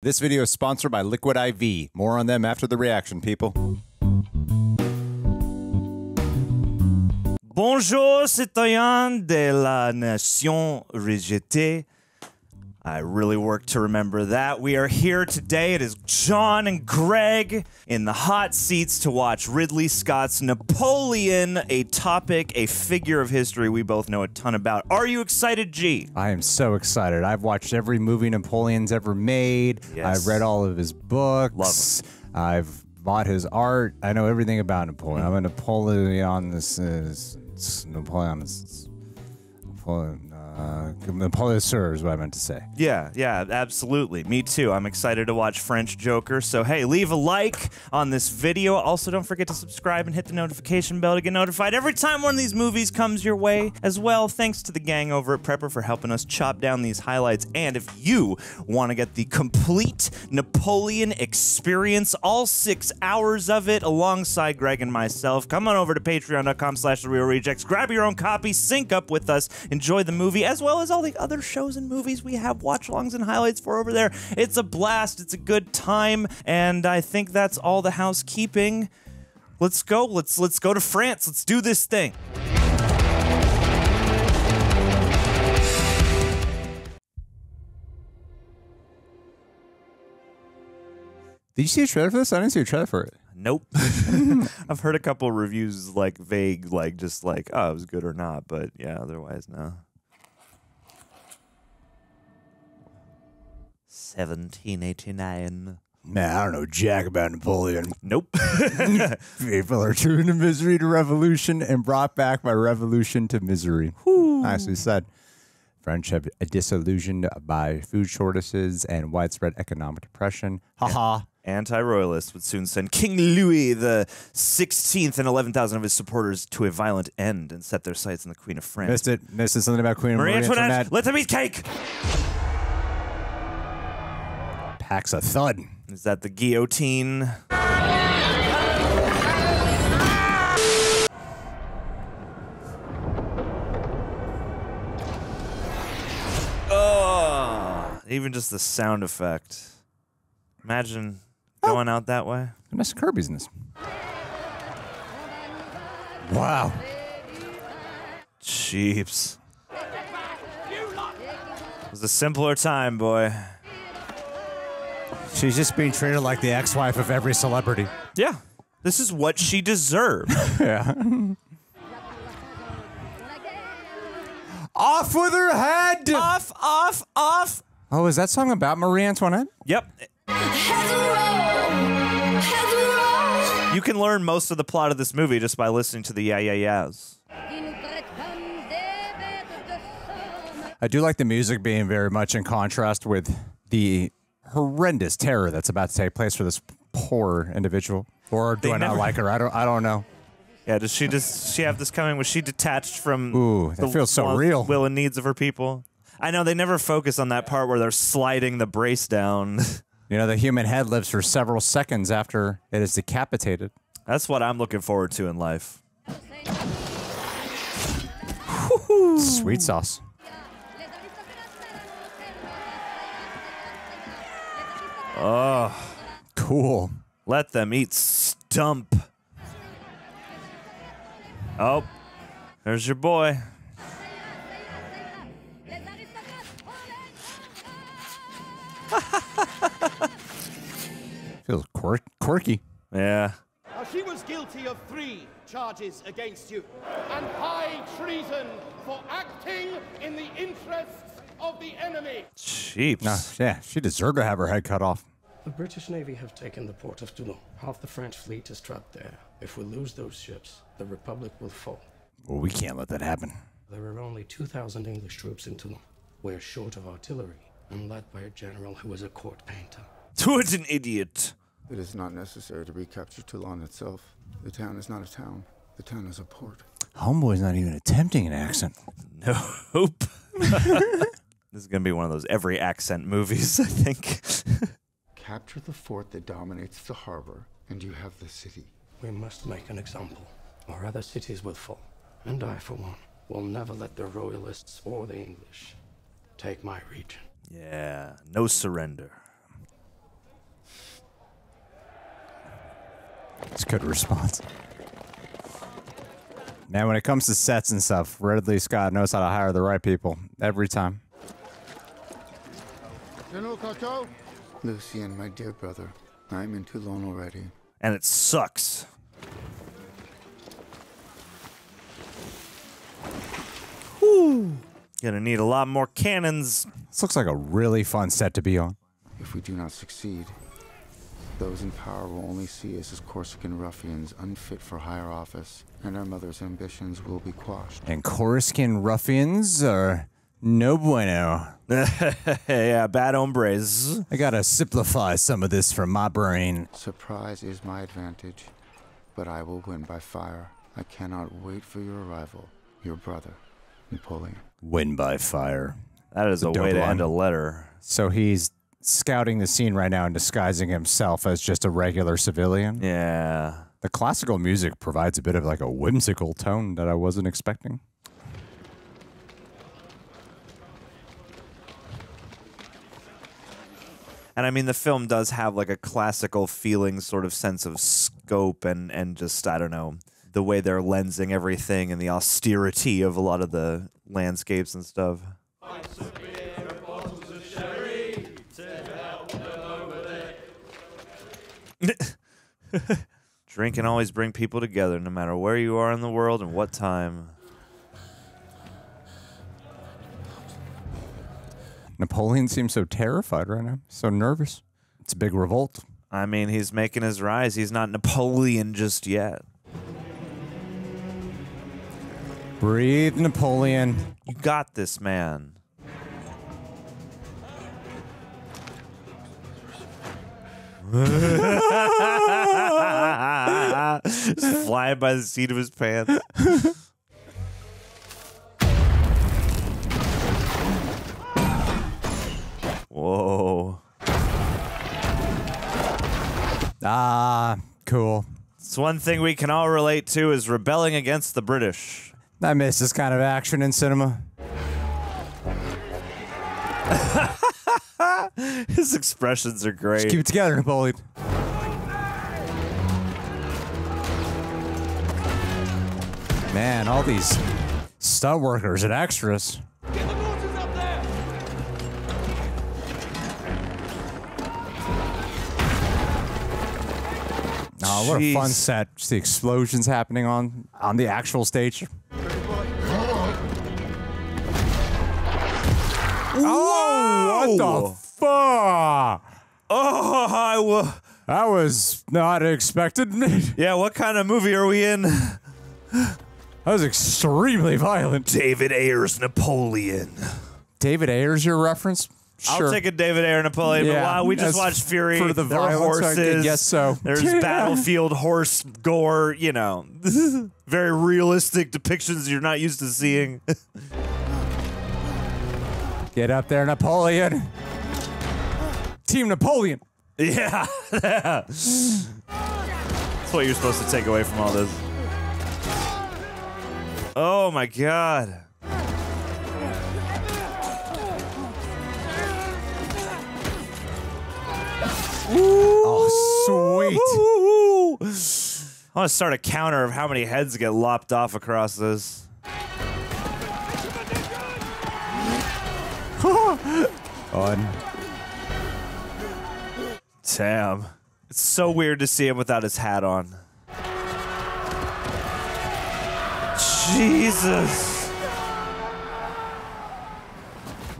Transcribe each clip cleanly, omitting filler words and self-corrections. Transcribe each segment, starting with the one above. This video is sponsored by Liquid IV. More on them after the reaction, people. Bonjour, citoyens de la nation rejetée. I really work to remember that. We are here today. It is John and Greg in the hot seats to watch Ridley Scott's Napoleon, a topic, a figure of history we both know a ton about. Are you excited, G? I am so excited. I've watched every movie Napoleon's ever made. Yes. I've read all of his books. Love him. I've bought his art. I know everything about Napoleon. I'm a Napoleon. Napoleon Sir is what I meant to say. Yeah, absolutely. Me too. I'm excited to watch French Joker. So, hey, leave a like on this video. Also, don't forget to subscribe and hit the notification bell to get notified every time one of these movies comes your way as well. Thanks to the gang over at Prepper for helping us chop down these highlights. And if you want to get the complete Napoleon experience, all 6 hours of it, alongside Greg and myself, come on over to patreon.com/TheReelRejects. Grab your own copy, sync up with us, enjoy the movie, as well as all the other shows and movies we have watch-alongs and highlights for over there. It's a blast. It's a good time. And I think that's all the housekeeping. Let's go. Let's go to France. Let's do this thing. Did you see a trailer for this? I didn't see a trailer for it. Nope. I've heard a couple reviews, like, vague, like, just like, oh, it was good or not. But, yeah, otherwise, no. 1789. Man, I don't know jack about Napoleon. Nope. People are driven to misery to revolution and brought back by revolution to misery. Whew. Nicely said. French have disillusioned by food shortages and widespread economic depression. Haha. Anti-royalists would soon send King Louis the 16th and 11,000 of his supporters to a violent end and set their sights on the Queen of France. Missed it. Missed it. Something about Queen Marie Antoinette. Let them eat cake. Packs a thud. Is that the guillotine? Oh, even just the sound effect. Imagine going out that way. Vanessa Kirby's in this. Wow. Jeeps. It was a simpler time, boy. She's just being treated like the ex-wife of every celebrity. Yeah. This is what she deserved. Yeah. Off with her head! Off, off, off! Oh, is that song about Marie Antoinette? Yep. You can learn most of the plot of this movie just by listening to the yeah, yeah, yeahs. I do like the music being very much in contrast with the horrendous terror that's about to take place for this poor individual. Or do I not like her? I don't know. Yeah, does she have this coming? Was she detached from that feels so real. Will and needs of her people? I know they never focus on that part where they're sliding the brace down. You know, the human head lives for several seconds after it is decapitated. That's what I'm looking forward to in life. Sweet sauce. Oh, cool. Let them eat stump. Oh, there's your boy. Feels quirky. Yeah. Now she was guilty of 3 charges against you and high treason for acting in the interests of the enemy. Jeeps. No, yeah, she deserved to have her head cut off. The British Navy have taken the port of Toulon. Half the French fleet is trapped there. If we lose those ships, the Republic will fall. Well, we can't let that happen. There are only 2,000 English troops in Toulon. We're short of artillery and led by a general who was a court painter. Who's an idiot? It is not necessary to recapture Toulon itself. The town is not a town. The town is a port. Homeboy's not even attempting an accent. Nope. This is going to be one of those every accent movies, I think. Capture the fort that dominates the harbor, and you have the city. We must make an example, or other cities will fall. And I, for one, will never let the royalists or the English take my region. Yeah, no surrender. good response. Man, when it comes to sets and stuff, Ridley Scott knows how to hire the right people every time. General Cato? Lucien, my dear brother, I'm in Toulon already. And it sucks. Whew. Gonna need a lot more cannons. This looks like a really fun set to be on. If we do not succeed, those in power will only see us as Corsican ruffians unfit for higher office, and our mother's ambitions will be quashed. And Corsican ruffians are no bueno. Yeah, bad hombres. I gotta simplify some of this from my brain. Surprise is my advantage, but I will win by fire. I cannot wait for your arrival, your brother, Napoleon. Win by fire. That is a way to end a letter. So he's scouting the scene right now and disguising himself as just a regular civilian. Yeah. The classical music provides a bit of like a whimsical tone that I wasn't expecting. And I mean, the film does have like a classical feeling sort of sense of scope and just, I don't know, the way they're lensing everything and the austerity of a lot of the landscapes and stuff. Drink can always bring people together, no matter where you are in the world and what time. Napoleon seems so terrified right now, so nervous. It's a big revolt. I mean, he's making his rise. He's not Napoleon just yet. Breathe, Napoleon. You got this, man. Just flying by the seat of his pants. Whoa. Ah, cool. It's one thing we can all relate to is rebelling against the British. I miss this kind of action in cinema. His expressions are great. Just keep it together, Napoleon. Man, all these stunt workers and extras. Get the horses up there. Oh, what a fun set. Just the explosions happening on the actual stage. Whoa! What the fuck? Oh, I was not expected. Yeah, what kind of movie are we in? That was extremely violent. David Ayer's Napoleon. David Ayer's your reference? Sure. I'll take a David Ayer Napoleon. Yeah, but wow, we just watched Fury. For the horses. Yes, so. There's battlefield horse gore. You know, very realistic depictions you're not used to seeing. Get up there, Napoleon. Team Napoleon. Yeah. That's what you're supposed to take away from all this. Oh, my God. Ooh. Oh, sweet. I want to start a counter of how many heads get lopped off across this. On. Damn. It's so weird to see him without his hat on. Jesus.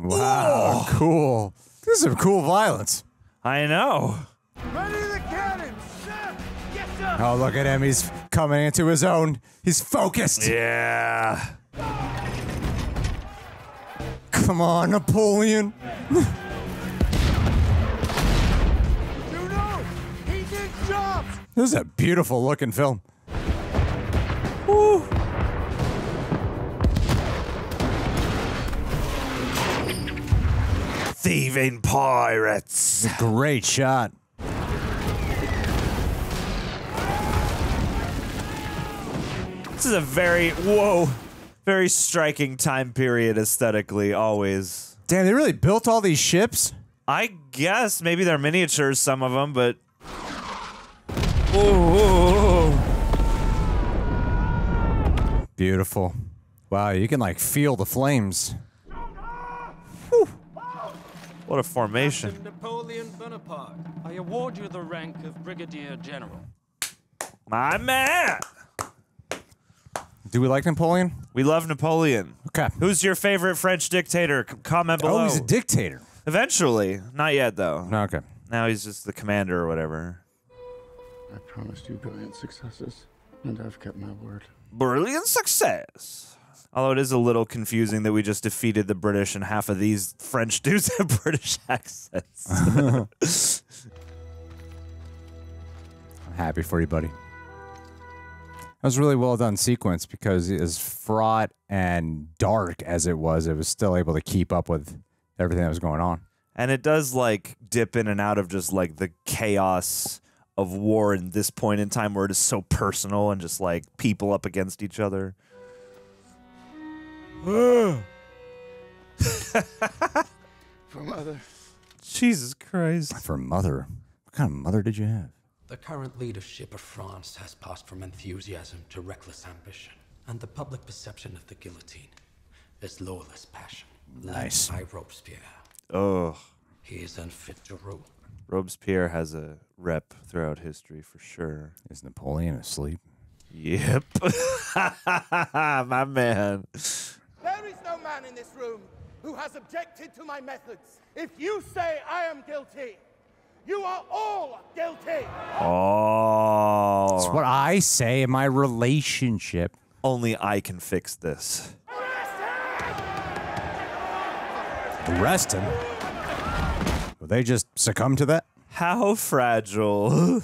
Wow. Oh, cool. This is some cool violence. I know. Ready the cannon, sir. Yes, sir. Oh, look at him. He's coming into his own. He's focused. Yeah. Come on, Napoleon. You know, he did jobs. This is a beautiful looking film. Woo. Thieving pirates. Great shot. This is a very, whoa. Very striking time period aesthetically, always. Damn, they really built all these ships? I guess. Maybe they're miniatures, some of them, but... Ooh. Beautiful. Wow, you can like feel the flames. Whew. What a formation. Captain Napoleon Bonaparte, I award you the rank of Brigadier General. My man! Do we like Napoleon? We love Napoleon. Okay. Who's your favorite French dictator? Comment below. Oh, he's a dictator. Eventually. Not yet, though. No, okay. Now he's just the commander or whatever. I promised you brilliant successes, and I've kept my word. Brilliant success! Although it is a little confusing that we just defeated the British and half of these French dudes have British accents. I'm happy for you, buddy. That was a really well-done sequence because as fraught and dark as it was still able to keep up with everything that was going on. And it does, like, dip in and out of just, like, the chaos of war in this point in time where it is so personal and just, like, people up against each other. For mother. Jesus Christ. For mother. What kind of mother did you have? The current leadership of France has passed from enthusiasm to reckless ambition, and the public perception of the guillotine is lawless passion. Nice. Led by Robespierre. Oh. He is unfit to rule. Robespierre has a rep throughout history for sure. Is Napoleon asleep? Yep. My man. There is no man in this room who has objected to my methods. If you say I am guilty, you are all guilty. Oh. That's what I say in my relationship. Only I can fix this. Arrest him? Will they just succumb to that? How fragile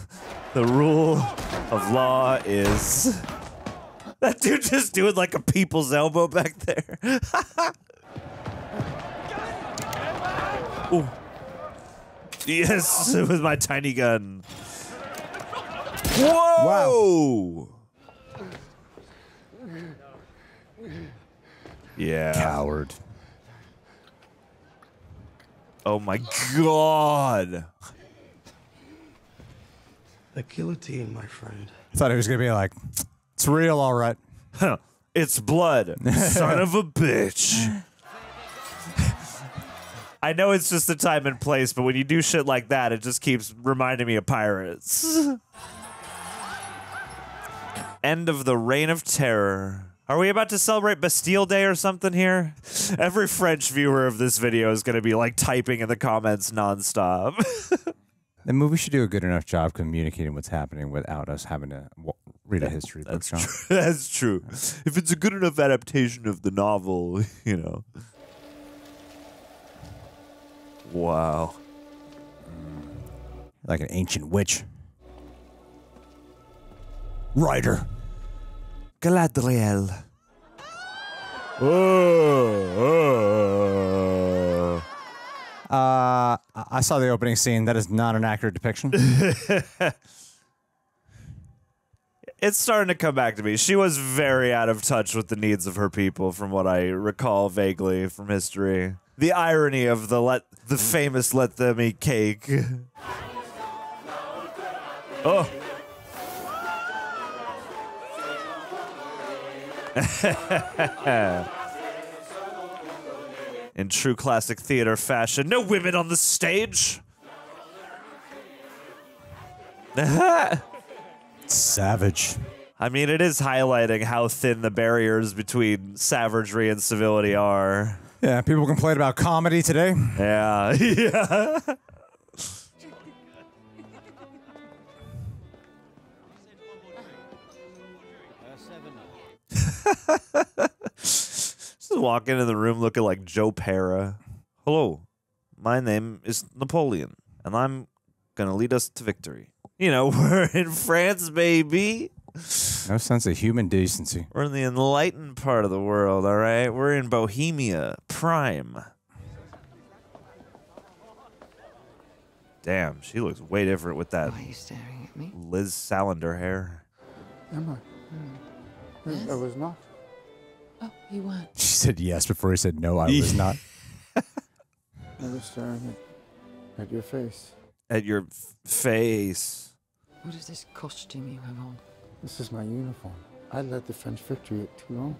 the rule of law is. That dude just doing like a people's elbow back there. Ooh. Yes, it was my tiny gun. Whoa! Wow. Yeah. Coward. Oh my God. The guillotine, my friend. I thought it was going to be like, it's real, all right. Huh. It's blood, son of a bitch. I know it's just the time and place, but when you do shit like that, it just keeps reminding me of pirates. End of the Reign of Terror. Are we about to celebrate Bastille Day or something here? Every French viewer of this video is going to be like typing in the comments nonstop. The movie should do a good enough job communicating what's happening without us having to read a history book. That's true. If it's a good enough adaptation of the novel, you know. Wow. Like an ancient witch. Rider. Galadriel. Oh. I saw the opening scene. That is not an accurate depiction. It's starting to come back to me. She was very out of touch with the needs of her people, from what I recall vaguely from history. The irony of the famous "Let them eat cake." Oh. In true classic theater fashion, no women on the stage. Savage. I mean, it is highlighting how thin the barriers between savagery and civility are. Yeah, people complain about comedy today. Yeah. Yeah. Just walking into the room looking like Joe Pera. Hello, my name is Napoleon, and I'm gonna lead us to victory. You know, we're in France, baby. No sense of human decency. We're in the enlightened part of the world, all right? We're in Bohemia Prime. Damn, she looks way different with that. Why are you staring at me? Liz Salander hair. Am I? Yes. I was not. Oh, you weren't. She said yes before he said no, I was not. I was staring at your face. At your face. What is this costume you have on? This is my uniform. I led the French victory at Toulon.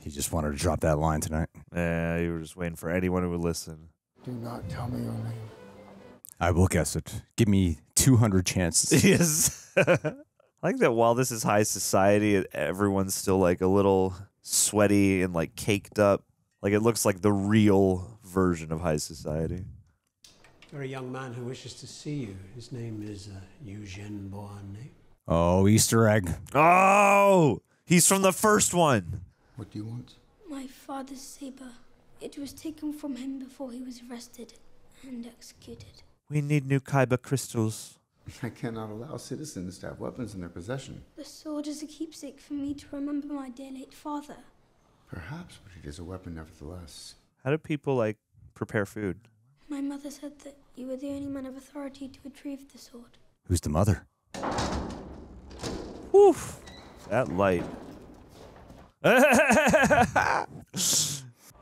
He just wanted to drop that line tonight. Yeah, you were just waiting for anyone who would listen. Do not tell me your name. I will guess it. Give me 200 chances. Yes. I like that while this is high society, everyone's still like a little sweaty and like caked up. Like it looks like the real version of high society. You're a young man who wishes to see you. His name is Eugène Beauharnais. Oh, Easter egg. Oh! He's from the first one. What do you want? My father's saber. It was taken from him before he was arrested and executed. We need new Kyber crystals. I cannot allow citizens to have weapons in their possession. The sword is a keepsake for me to remember my dear late father. Perhaps, but it is a weapon nevertheless. How do people, like, prepare food? My mother said that you were the only man of authority to retrieve the sword. Who's the mother? Woof! That light.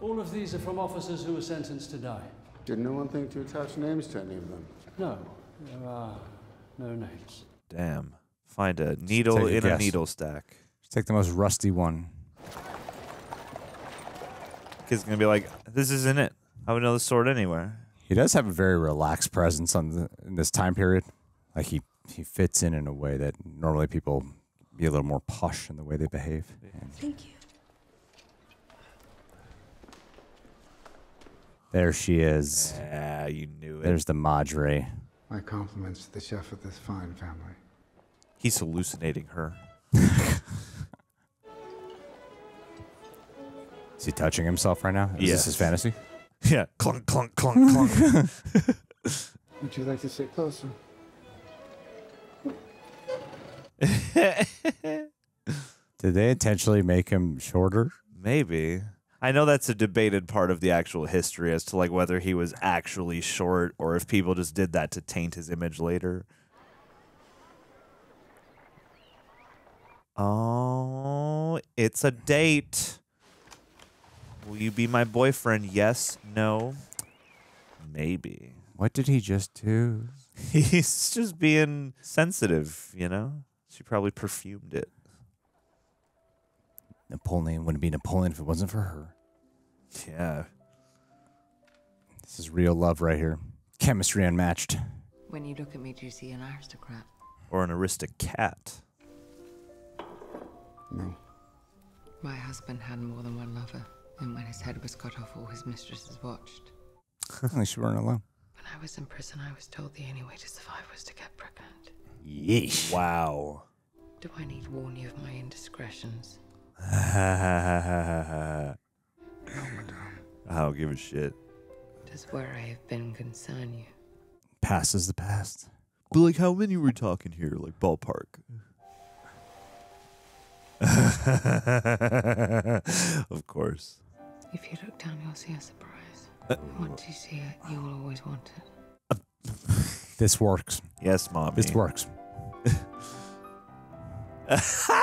All of these are from officers who were sentenced to die. Did no one think to attach names to any of them? No, there are no names. Damn. Find a needle in a needle stack. Just take the most rusty one. Kid's gonna be like, this isn't it. I would know the sword anywhere. He does have a very relaxed presence on in this time period. Like he fits in a way that normally people be a little more posh in the way they behave. And thank you. There she is. Yeah, you knew it. There's the Madre. My compliments to the chef of this fine family. He's hallucinating her. Is he touching himself right now? Is this his fantasy? Yeah. Clunk, clunk, clunk, clunk. Would you like to sit closer? Did they intentionally make him shorter? Maybe. I know that's a debated part of the actual history as to like whether he was actually short or if people just did that to taint his image later. Oh, it's a date. Will you be my boyfriend? Yes, no, maybe. What did he just do? He's just being sensitive, you know? She probably perfumed it. Napoleon wouldn't be Napoleon if it wasn't for her. Yeah. This is real love right here. Chemistry unmatched. When you look at me, do you see an aristocrat? Or an aristocat? No. My husband had more than one lover, and when his head was cut off, all his mistresses watched. At least you weren't alone. When I was in prison, I was told the only way to survive was to get pregnant. Yeesh. Wow. Do I need to warn you of my indiscretions? No, madame. I don't give a shit. Does where I have been concern you? Past is the past. But like, how many were talking here? Like ballpark. Of course. If you look down, you'll see a surprise. Once you see it, you will always want it. This works. Yes, mommy. This works. People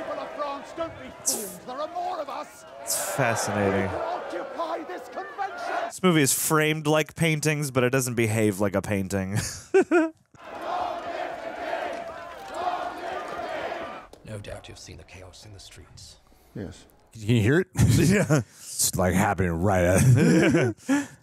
of France, don't be fools. There are more of us. It's fascinating. Occupy this convention. This movie is framed like paintings, but it doesn't behave like a painting. No doubt you've seen the chaos in the streets. Yes. Can you hear it? Yeah. It's like happening right at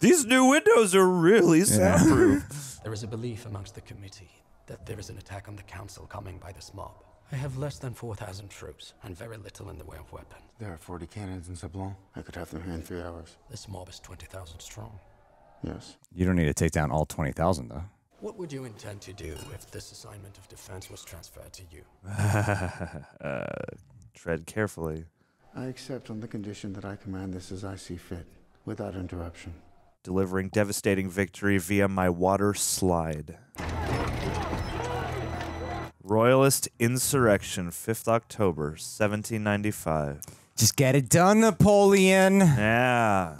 These new windows are really soundproof. There is a belief amongst the committee that there is an attack on the council coming by this mob. I have less than 4,000 troops and very little in the way of weapons. There are 40 cannons in Sablon. I could have them here in 3 hours. This mob is 20,000 strong. Yes. You don't need to take down all 20,000, though. What would you intend to do if this assignment of defense was transferred to you? Tread carefully. I accept on the condition that I command this as I see fit, without interruption. Delivering devastating victory via my water slide. Royalist Insurrection, 5th October, 1795. Just get it done, Napoleon! Yeah.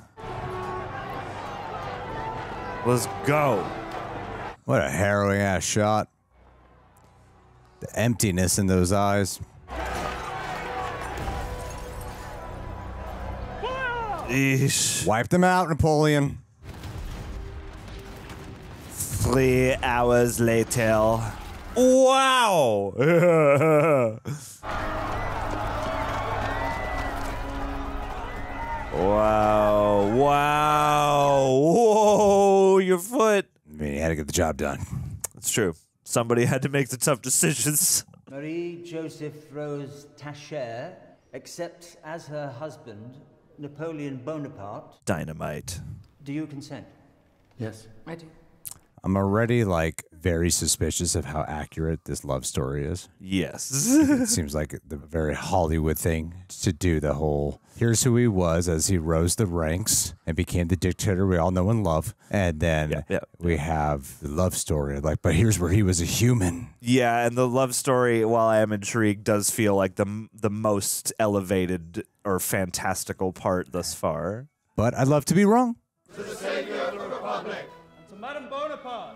Let's go. What a harrowing-ass shot. The emptiness in those eyes. Eesh. Wipe them out, Napoleon. 3 hours later. Wow! Wow. Wow. Whoa, your foot. I mean, you had to get the job done. It's true. Somebody had to make the tough decisions. Marie Joseph Rose Tacher accepts as her husband Napoleon Bonaparte. Dynamite. Do you consent? Yes. I do. I'm already, like, very suspicious of how accurate this love story is. Yes. It seems like the very Hollywood thing to do, the whole, here's who he was as he rose the ranks and became the dictator we all know and love. And then we have the love story, like, but here's where he was a human. Yeah, and the love story, while I am intrigued, does feel like the most elevated or fantastical part thus far. But I'd love to be wrong. To the savior of the republic. To Madame Bonaparte.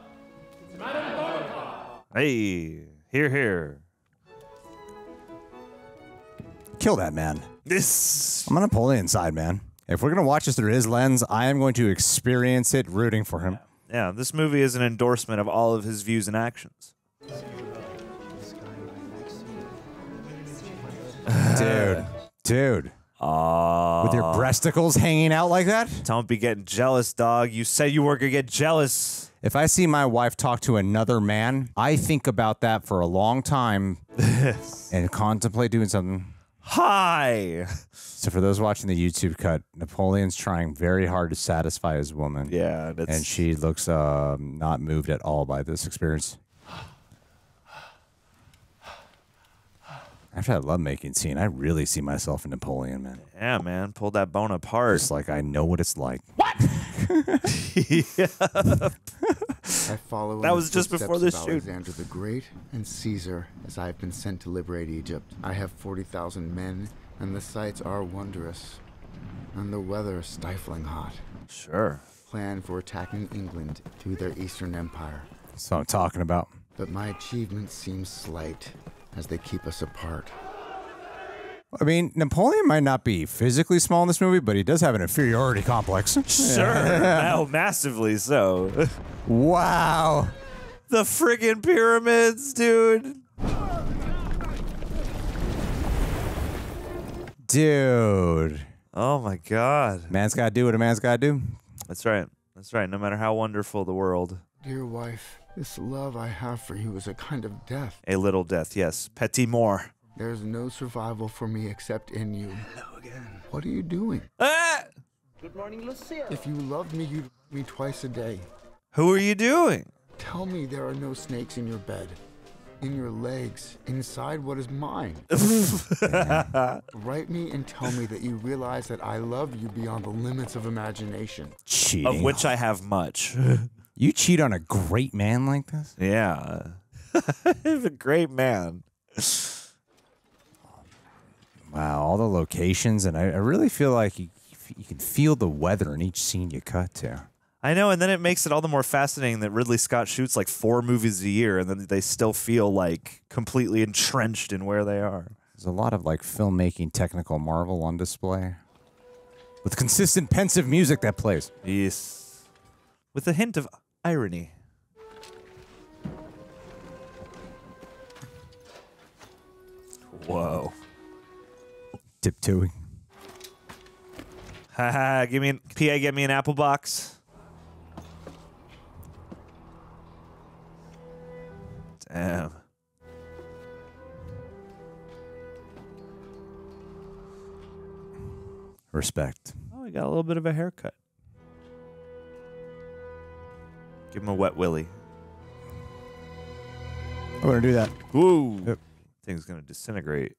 To Madame Bonaparte. Hey, hear, hear. Kill that man. This. I'm on Napoleon's side, man. If we're going to watch this through his lens, I am going to experience it rooting for him. Yeah, this movie is an endorsement of all of his views and actions. Dude. With your breasticles hanging out like that? Don't be getting jealous, dog. You said you weren't going to get jealous. If I see my wife talk to another man, I think about that for a long time and contemplate doing something. Hi! So for those watching the YouTube cut, Napoleon's trying very hard to satisfy his woman. Yeah. That's... And she looks not moved at all by this experience. After that lovemaking scene, I really see myself in Napoleon, man. Yeah, man. Pulled that bone apart. It's like I know what it's like. What? I follow that was just before this shoot. Alexander the Great and Caesar, as I have been sent to liberate Egypt. I have 40,000 men, and the sights are wondrous, and the weather is stifling hot. Sure. Plan for attacking England through their Eastern Empire. That's what I'm talking about. But my achievement seems slight, as they keep us apart. I mean, Napoleon might not be physically small in this movie, but he does have an inferiority complex. Sure. Oh, massively so. Wow. The friggin' pyramids, dude. Dude. Oh, my God. Man's got to do what a man's got to do. That's right. That's right. No matter how wonderful the world. Dear wife, this love I have for you is a kind of death. A little death, yes. Petit mort. There's no survival for me except in you. Hello again. What are you doing? Ah! Good morning, Lucien. If you loved me, you'd me twice a day. Who are you doing? Tell me there are no snakes in your bed, in your legs, inside what is mine. Write me and tell me that you realize that I love you beyond the limits of imagination. Cheating. Of which I have much. You cheat on a great man like this? Yeah. He's a great man. Wow, all the locations, and I really feel like you can feel the weather in each scene you cut to. I know, and then it makes it all the more fascinating that Ridley Scott shoots like 4 movies a year, and then they still feel like completely entrenched in where they are. There's a lot of like filmmaking technical marvel on display. With consistent pensive music that plays. Yes. With a hint of irony. Whoa. Tiptoeing. Haha, give me an PA, get me an apple box. Damn. Respect. Oh, he got a little bit of a haircut. Give him a wet willy. I'm gonna do that. Woo! Yep. Thing's gonna disintegrate.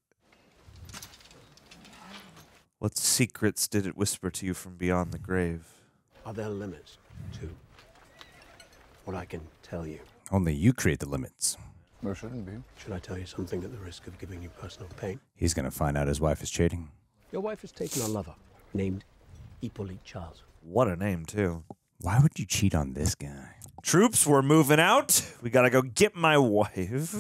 What secrets did it whisper to you from beyond the grave? Are there limits to what I can tell you? Only you create the limits. There shouldn't be. Should I tell you something at the risk of giving you personal pain? He's going to find out his wife is cheating. Your wife has taken a lover named Hippolyte Charles. What a name, too. Why would you cheat on this guy? Troops, we're moving out. We got to go get my wife.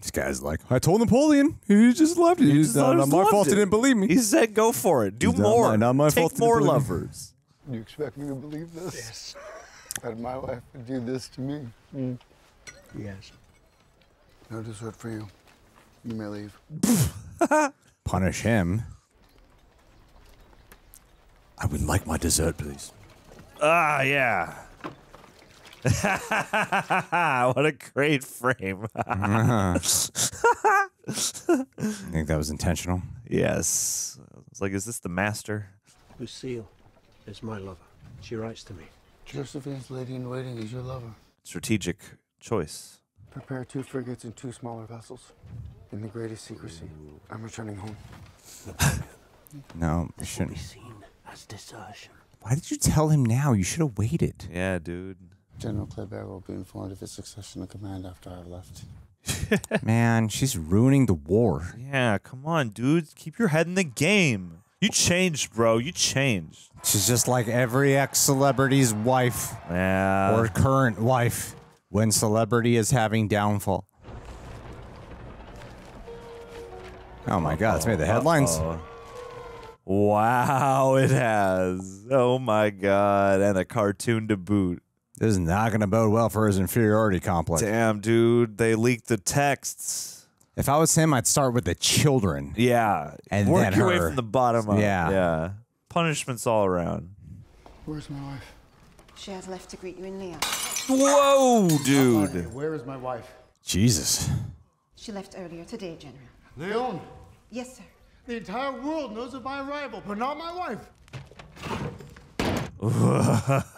This guy's like, I told Napoleon. He just loved it. He's not my fault. He didn't believe me. He said, go for it. Do more. Not my fault. Take more lovers. You expect me to believe this? Yes. That my wife would do this to me? Mm. Yes. No dessert for you. You may leave. Punish him. I would like my dessert, please. Ah, yeah. What a great frame. I think that was intentional. Yes. I was like, is this the master? Lucille is my lover. She writes to me. Josephine's lady-in-waiting is your lover. Strategic choice. Prepare 2 frigates and 2 smaller vessels. In the greatest secrecy. I'm returning home. No, you shouldn't. This will be seen as desertion. Why did you tell him now? You should have waited. Yeah, dude. General Kleber will be informed of his succession of command after I've left. Man, she's ruining the war. Yeah, come on, dude. Keep your head in the game. You changed, bro. You changed. She's just like every ex-celebrity's wife. Yeah. Or current wife when celebrity is having downfall. Oh my God, it's made the headlines. Wow, it has. Oh my God, and a cartoon to boot. This is not going to bode well for his inferiority complex. Damn, dude, they leaked the texts. If I was him, I'd start with the children. Yeah. And work then your way from the bottom up. Yeah. Yeah. Punishments all around. Where's my wife? She has left to greet you in Leon. Whoa, dude. Where is my wife? Jesus. She left earlier today, General. Leon. Yes, sir. The entire world knows of my arrival, but not my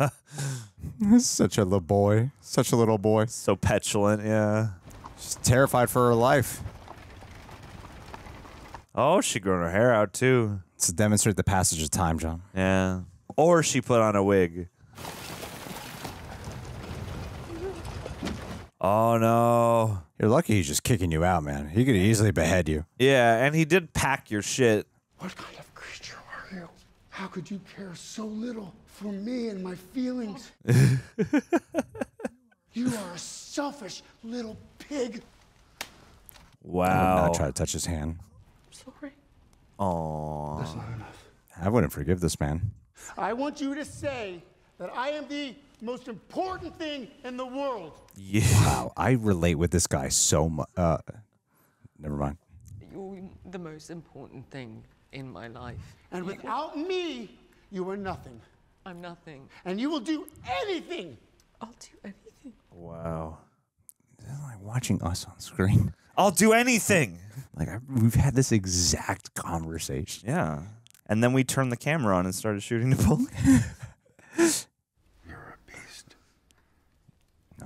wife. Such a little boy. Such a little boy. So petulant, yeah. She's terrified for her life. Oh, she grown her hair out, too. It's to demonstrate the passage of time, John. Yeah. Or she put on a wig. Oh, no. You're lucky he's just kicking you out, man. He could easily behead you. Yeah, and he did pack your shit. What kind of creature are you? How could you care so little for me and my feelings? You are a selfish little pig. Wow. I would not try to touch his hand. I'm sorry. Aww. That's not enough. I wouldn't forgive this man. I want you to say that I am the most important thing in the world. Yeah. Wow, I relate with this guy so much. Never mind. You're the most important thing in my life. And without me, you are nothing. I'm nothing. And you will do anything. I'll do anything. Wow. This is like watching us on screen. I'll do anything. Like, we've had this exact conversation. Yeah. And then we turned the camera on and started shooting Napoleon.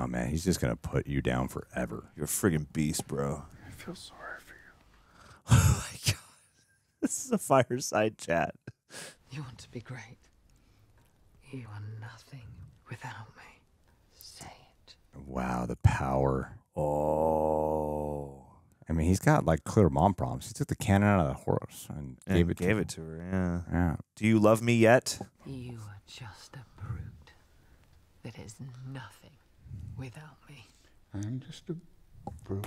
Oh, man, he's just going to put you down forever. You're a friggin' beast, bro. I feel sorry for you. Oh, my God. This is a fireside chat. You want to be great. You are nothing without me. Say it. Wow, the power. Oh. I mean, he's got, like, clear mom problems. He took the cannon out of the horse and gave it to her. Yeah. Yeah. Do you love me yet? You are just a brute that is nothing without me. I'm just a brute.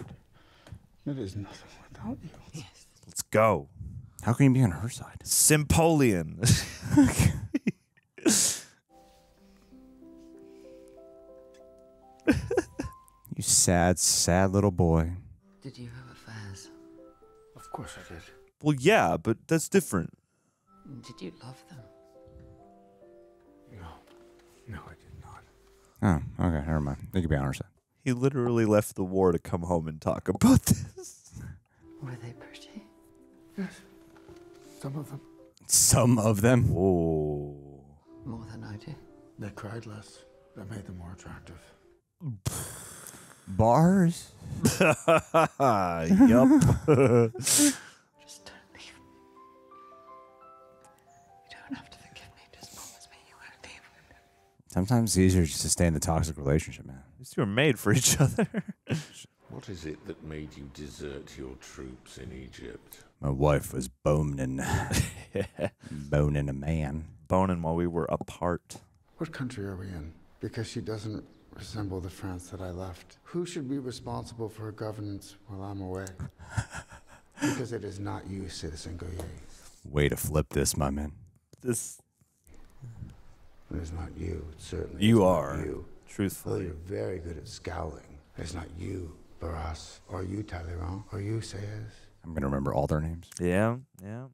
It is nothing without you. Yes. Let's go. How can you be on her side? Simpolion. You sad, sad little boy. Did you have affairs? Of course I did. Well, yeah, but that's different. Did you love them? No. No, I didn't. Oh, okay, never mind. They could be on our side. He literally left the war to come home and talk about this. Were they pretty? Yes. Some of them. Some of them? Whoa. More than I did. They cried less. That made them more attractive. Bars? Yup. Just don't leave. You don't have to forgive me. Just promise me you won't leave. Sometimes it's easier just to stay in the toxic relationship, man. These two are made for each other. What is it that made you desert your troops in Egypt? My wife was boning. Boning a man. Boning while we were apart. What country are we in? Because she doesn't resemble the France that I left. Who should be responsible for her governance while I'm away? Because it is not you, Citizen Goyer. Way to flip this, my man. This... It's not you. It's certainly you are. You. Truthfully, well, you're very good at scowling. It's not you, Barras, or you, Talleyrand, or you, Seige. I'm gonna remember all their names. Yeah, yeah.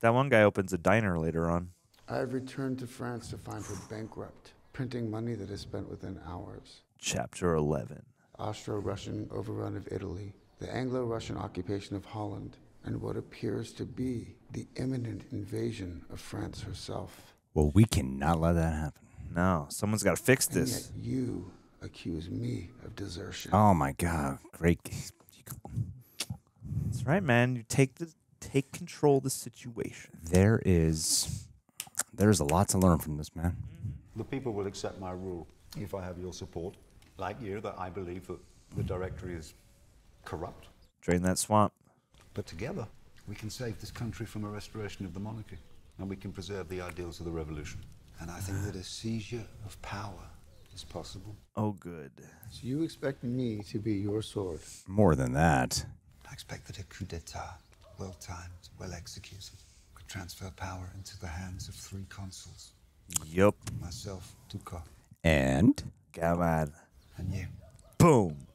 That one guy opens a diner later on. I've returned to France to find her bankrupt, printing money that is spent within hours. Chapter 11. Austro-Russian overrun of Italy, the Anglo-Russian occupation of Holland, and what appears to be the imminent invasion of France herself. Well, we cannot let that happen. No, someone's got to fix this. And yet you accuse me of desertion. Oh my God, great. That's right, man. You take control of the situation. There's a lot to learn from this, man. The people will accept my rule if I have your support. Like you, that I believe that the Directory is corrupt. Drain that swamp. But together, we can save this country from a restoration of the monarchy, and we can preserve the ideals of the revolution. And I think that a seizure of power is possible. Oh, good. So you expect me to be your sword? More than that. I expect that a coup d'etat, well-timed, well-executed, could transfer power into the hands of 3 consuls. Yup. Myself, Ducat. And? Gavad. And you. Boom.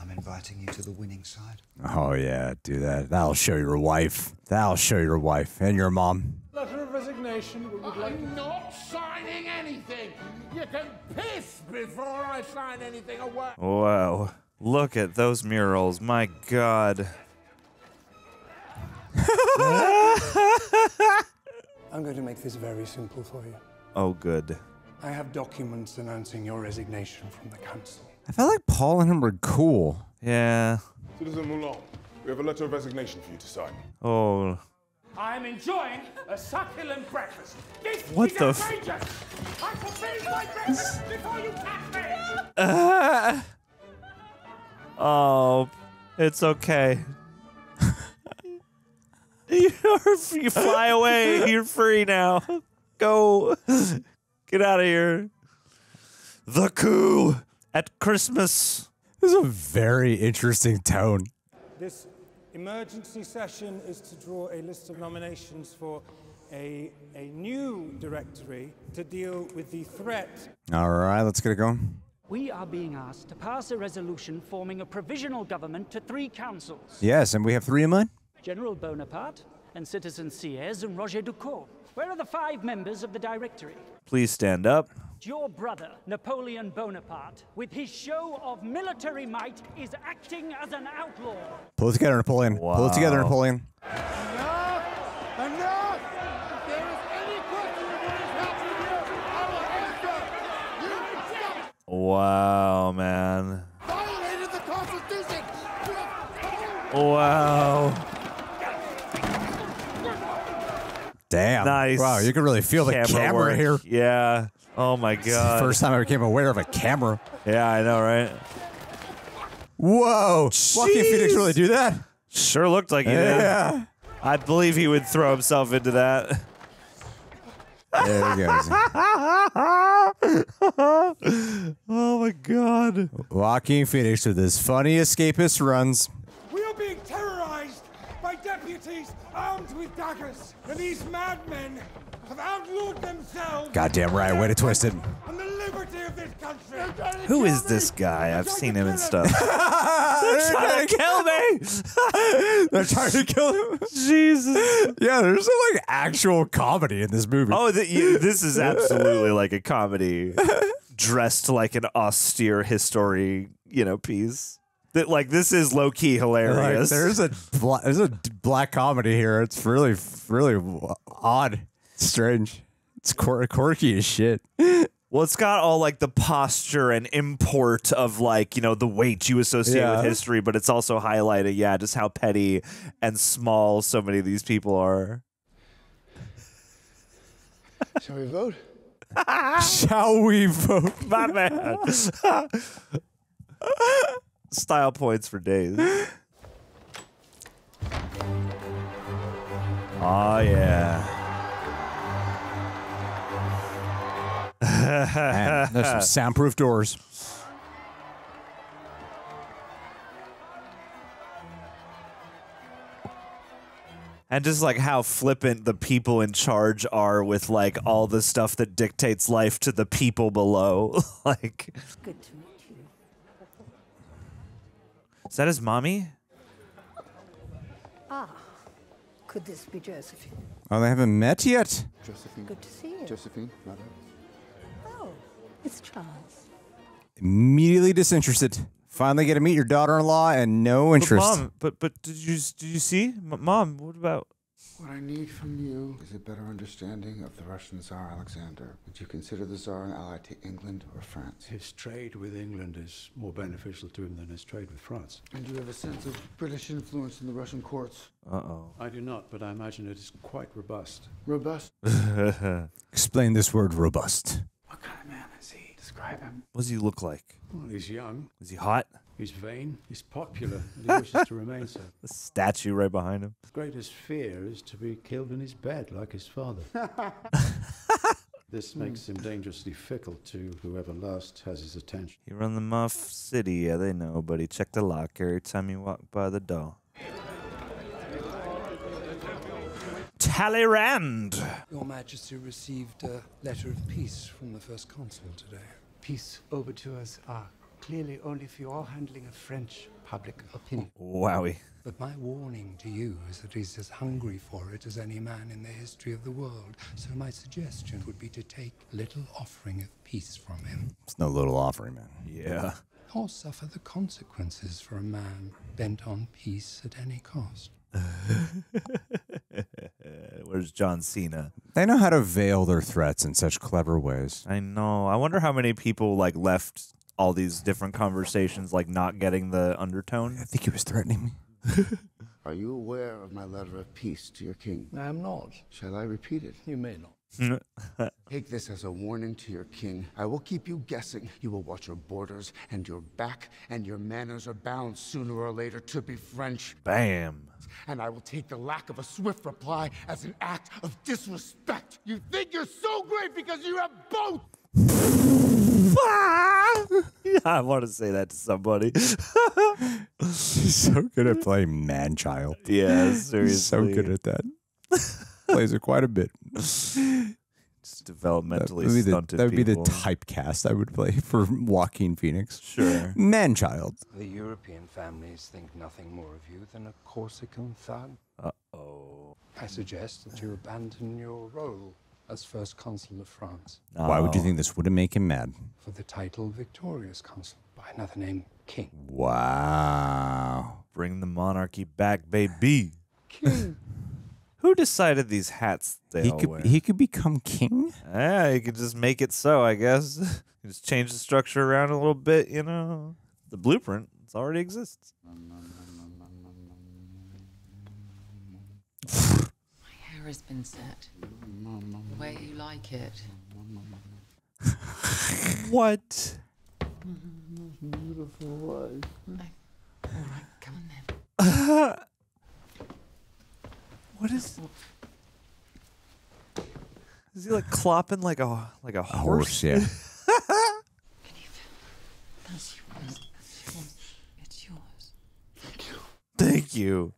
I'm inviting you to the winning side. Oh, yeah, do that. That'll show your wife. That'll show your wife and your mom. Letter of resignation. I'm not signing anything. You can piss before I sign anything away. Wow. Look at those murals. My God. I'm going to make this very simple for you. Oh, good. I have documents announcing your resignation from the council. I felt like Paul and him were cool. Yeah. Citizen Moulin, we have a letter of resignation for you to sign. Oh. I'm enjoying a succulent breakfast. This what is the outrageous. I shall finish my breakfast before you catch me. Oh, it's okay. You fly away. You're free now. Go. Get out of here. The coup at Christmas. This is a very interesting tone. This emergency session is to draw a list of nominations for a new directory to deal with the threat. All right, let's get it going. We are being asked to pass a resolution forming a provisional government to 3 councils. Yes, and we have 3 in mind. General Bonaparte and Citizen Sieyes and Roger Ducot. Where are the 5 members of the directory? Please stand up. Your brother, Napoleon Bonaparte, with his show of military might, is acting as an outlaw. Pull it together, Napoleon. Wow. Pull it together, Napoleon. Enough! Enough! If there is any question of what is happening here, I will answer. You will stop. Wow, man. Violated the Constitution. Wow. Damn. Nice. Wow, you can really feel the camera here. Yeah. Oh, my God. First time I became aware of a camera. Yeah, I know, right? Whoa. Joaquin Phoenix really do that? Sure looked like he did. Yeah. I believe he would throw himself into that. There he goes. Oh, my God. Joaquin Phoenix with his funny escapist runs. We are being terrorized by deputies armed with daggers. And these madmen have outlawed themselves. Goddamn right, way to twist it. On the liberty of this country. Who is this guy? I've seen him and stuff. They're trying to kill me. They're trying to kill him. Jesus. Yeah, there's some like actual comedy in this movie. Oh, this is absolutely like a comedy dressed like an austere history, you know, piece. That, like, this is low-key hilarious. Like, there's a black comedy here. It's really, really odd. It's strange. It's quirky as shit. Well, it's got all, like, the posture and import of, like, you know, the weight you associate with history, but it's also highlighted, yeah, just how petty and small so many of these people are. Shall we vote? Shall we vote? My man. Style points for days. Oh, yeah. Man, there's some soundproof doors. And just like how flippant the people in charge are with like all the stuff that dictates life to the people below. Like, good to meet you. Is that his mommy? Ah, could this be Josephine? Oh, they haven't met yet. Josephine. Good to see you. Josephine, madam. Oh, it's Charles. Immediately disinterested. Finally get to meet your daughter-in-law and no interest. But Mom, but did you see? Mom, what about? What I need from you is a better understanding of the Russian Tsar Alexander. Would you consider the Tsar an ally to England or France? His trade with England is more beneficial to him than his trade with France. And do you have a sense of British influence in the Russian courts? Uh-oh. I do not, but I imagine it is quite robust. Robust? Explain this word robust. What kind of man is he? Describe him. What does he look like? Well, he's young. Is he hot? He's vain. He's popular, and he wishes to remain so. The statue right behind him. His greatest fear is to be killed in his bed, like his father. This makes him dangerously fickle to whoever last has his attention. He run the Muff City, yeah, they know, but he checked the lock every time you walk by the door. Talleyrand! Your Majesty received a letter of peace from the First Consul today. Peace overtures are clearly only for your handling of French public opinion. Wowie. But my warning to you is that he's as hungry for it as any man in the history of the world. So my suggestion would be to take little offering of peace from him. It's no little offering, man. Yeah. Or suffer the consequences for a man bent on peace at any cost. Where's John Cena? They know how to veil their threats in such clever ways. I know. I wonder how many people like left all these different conversations like not getting the undertone. I think he was threatening me. Are you aware of my letter of peace to your king? I am not. Shall I repeat it? You may not. Take this as a warning to your king. I will keep you guessing. You will watch your borders and your back, and your manners are bound sooner or later to be French. Bam. And I will take the lack of a swift reply as an act of disrespect. You think you're so great because you have both. Yeah, I want to say that to somebody. He's so good at playing man-child. Yeah, seriously. He's so good at that. Plays it quite a bit. It's developmentally stunted. That would be the typecast I would play for Joaquin Phoenix. Sure. Man-child. The European families think nothing more of you than a Corsican thug. Uh-oh. I suggest that you abandon your role as First Consul of France. Oh. Why would you think this would make him mad? For the title Victorious Consul by another name, King. Wow. Bring the monarchy back, baby. King. Who decided these hats they all wear? He could become king? Yeah, he could just make it so, I guess. Just change the structure around a little bit, you know. The blueprint already exists. My hair has been set the way you like it. What? Beautiful wife. No. All right, come on then. What is? Is he like clopping like a horse? Yeah. That's yours. It's yours. Thank you. Thank you.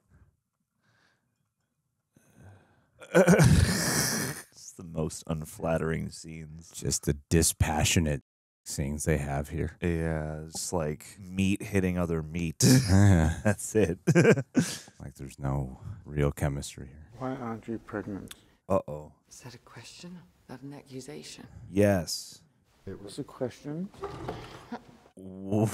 It's the most unflattering scenes. Just the dispassionate scenes they have here. Yeah, it's like meat hitting other meat. That's it. Like there's no real chemistry here. Why aren't you pregnant? Uh-oh. Is that a question? Not an accusation. Yes. It was a question. Now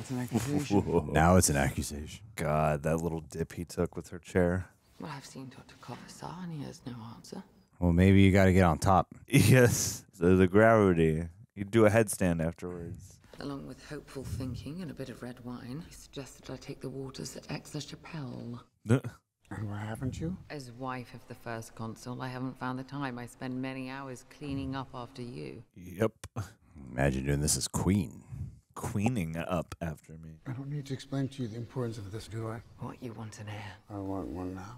it's an accusation. Whoa. Now it's an accusation. God, that little dip he took with her chair. Well, I've seen Dr. Kovacar and he has no answer. Well, maybe you got to get on top. Yes. So the gravity. You do a headstand afterwards. Along with hopeful thinking and a bit of red wine, he suggested I take the waters at Aix-la-Chapelle. And why haven't you? As wife of the First Consul, I haven't found the time. I spend many hours cleaning up after you. Yep. Imagine doing this as queen. Queening up after me. I don't need to explain to you the importance of this, do I? What, you want an heir? I want one now.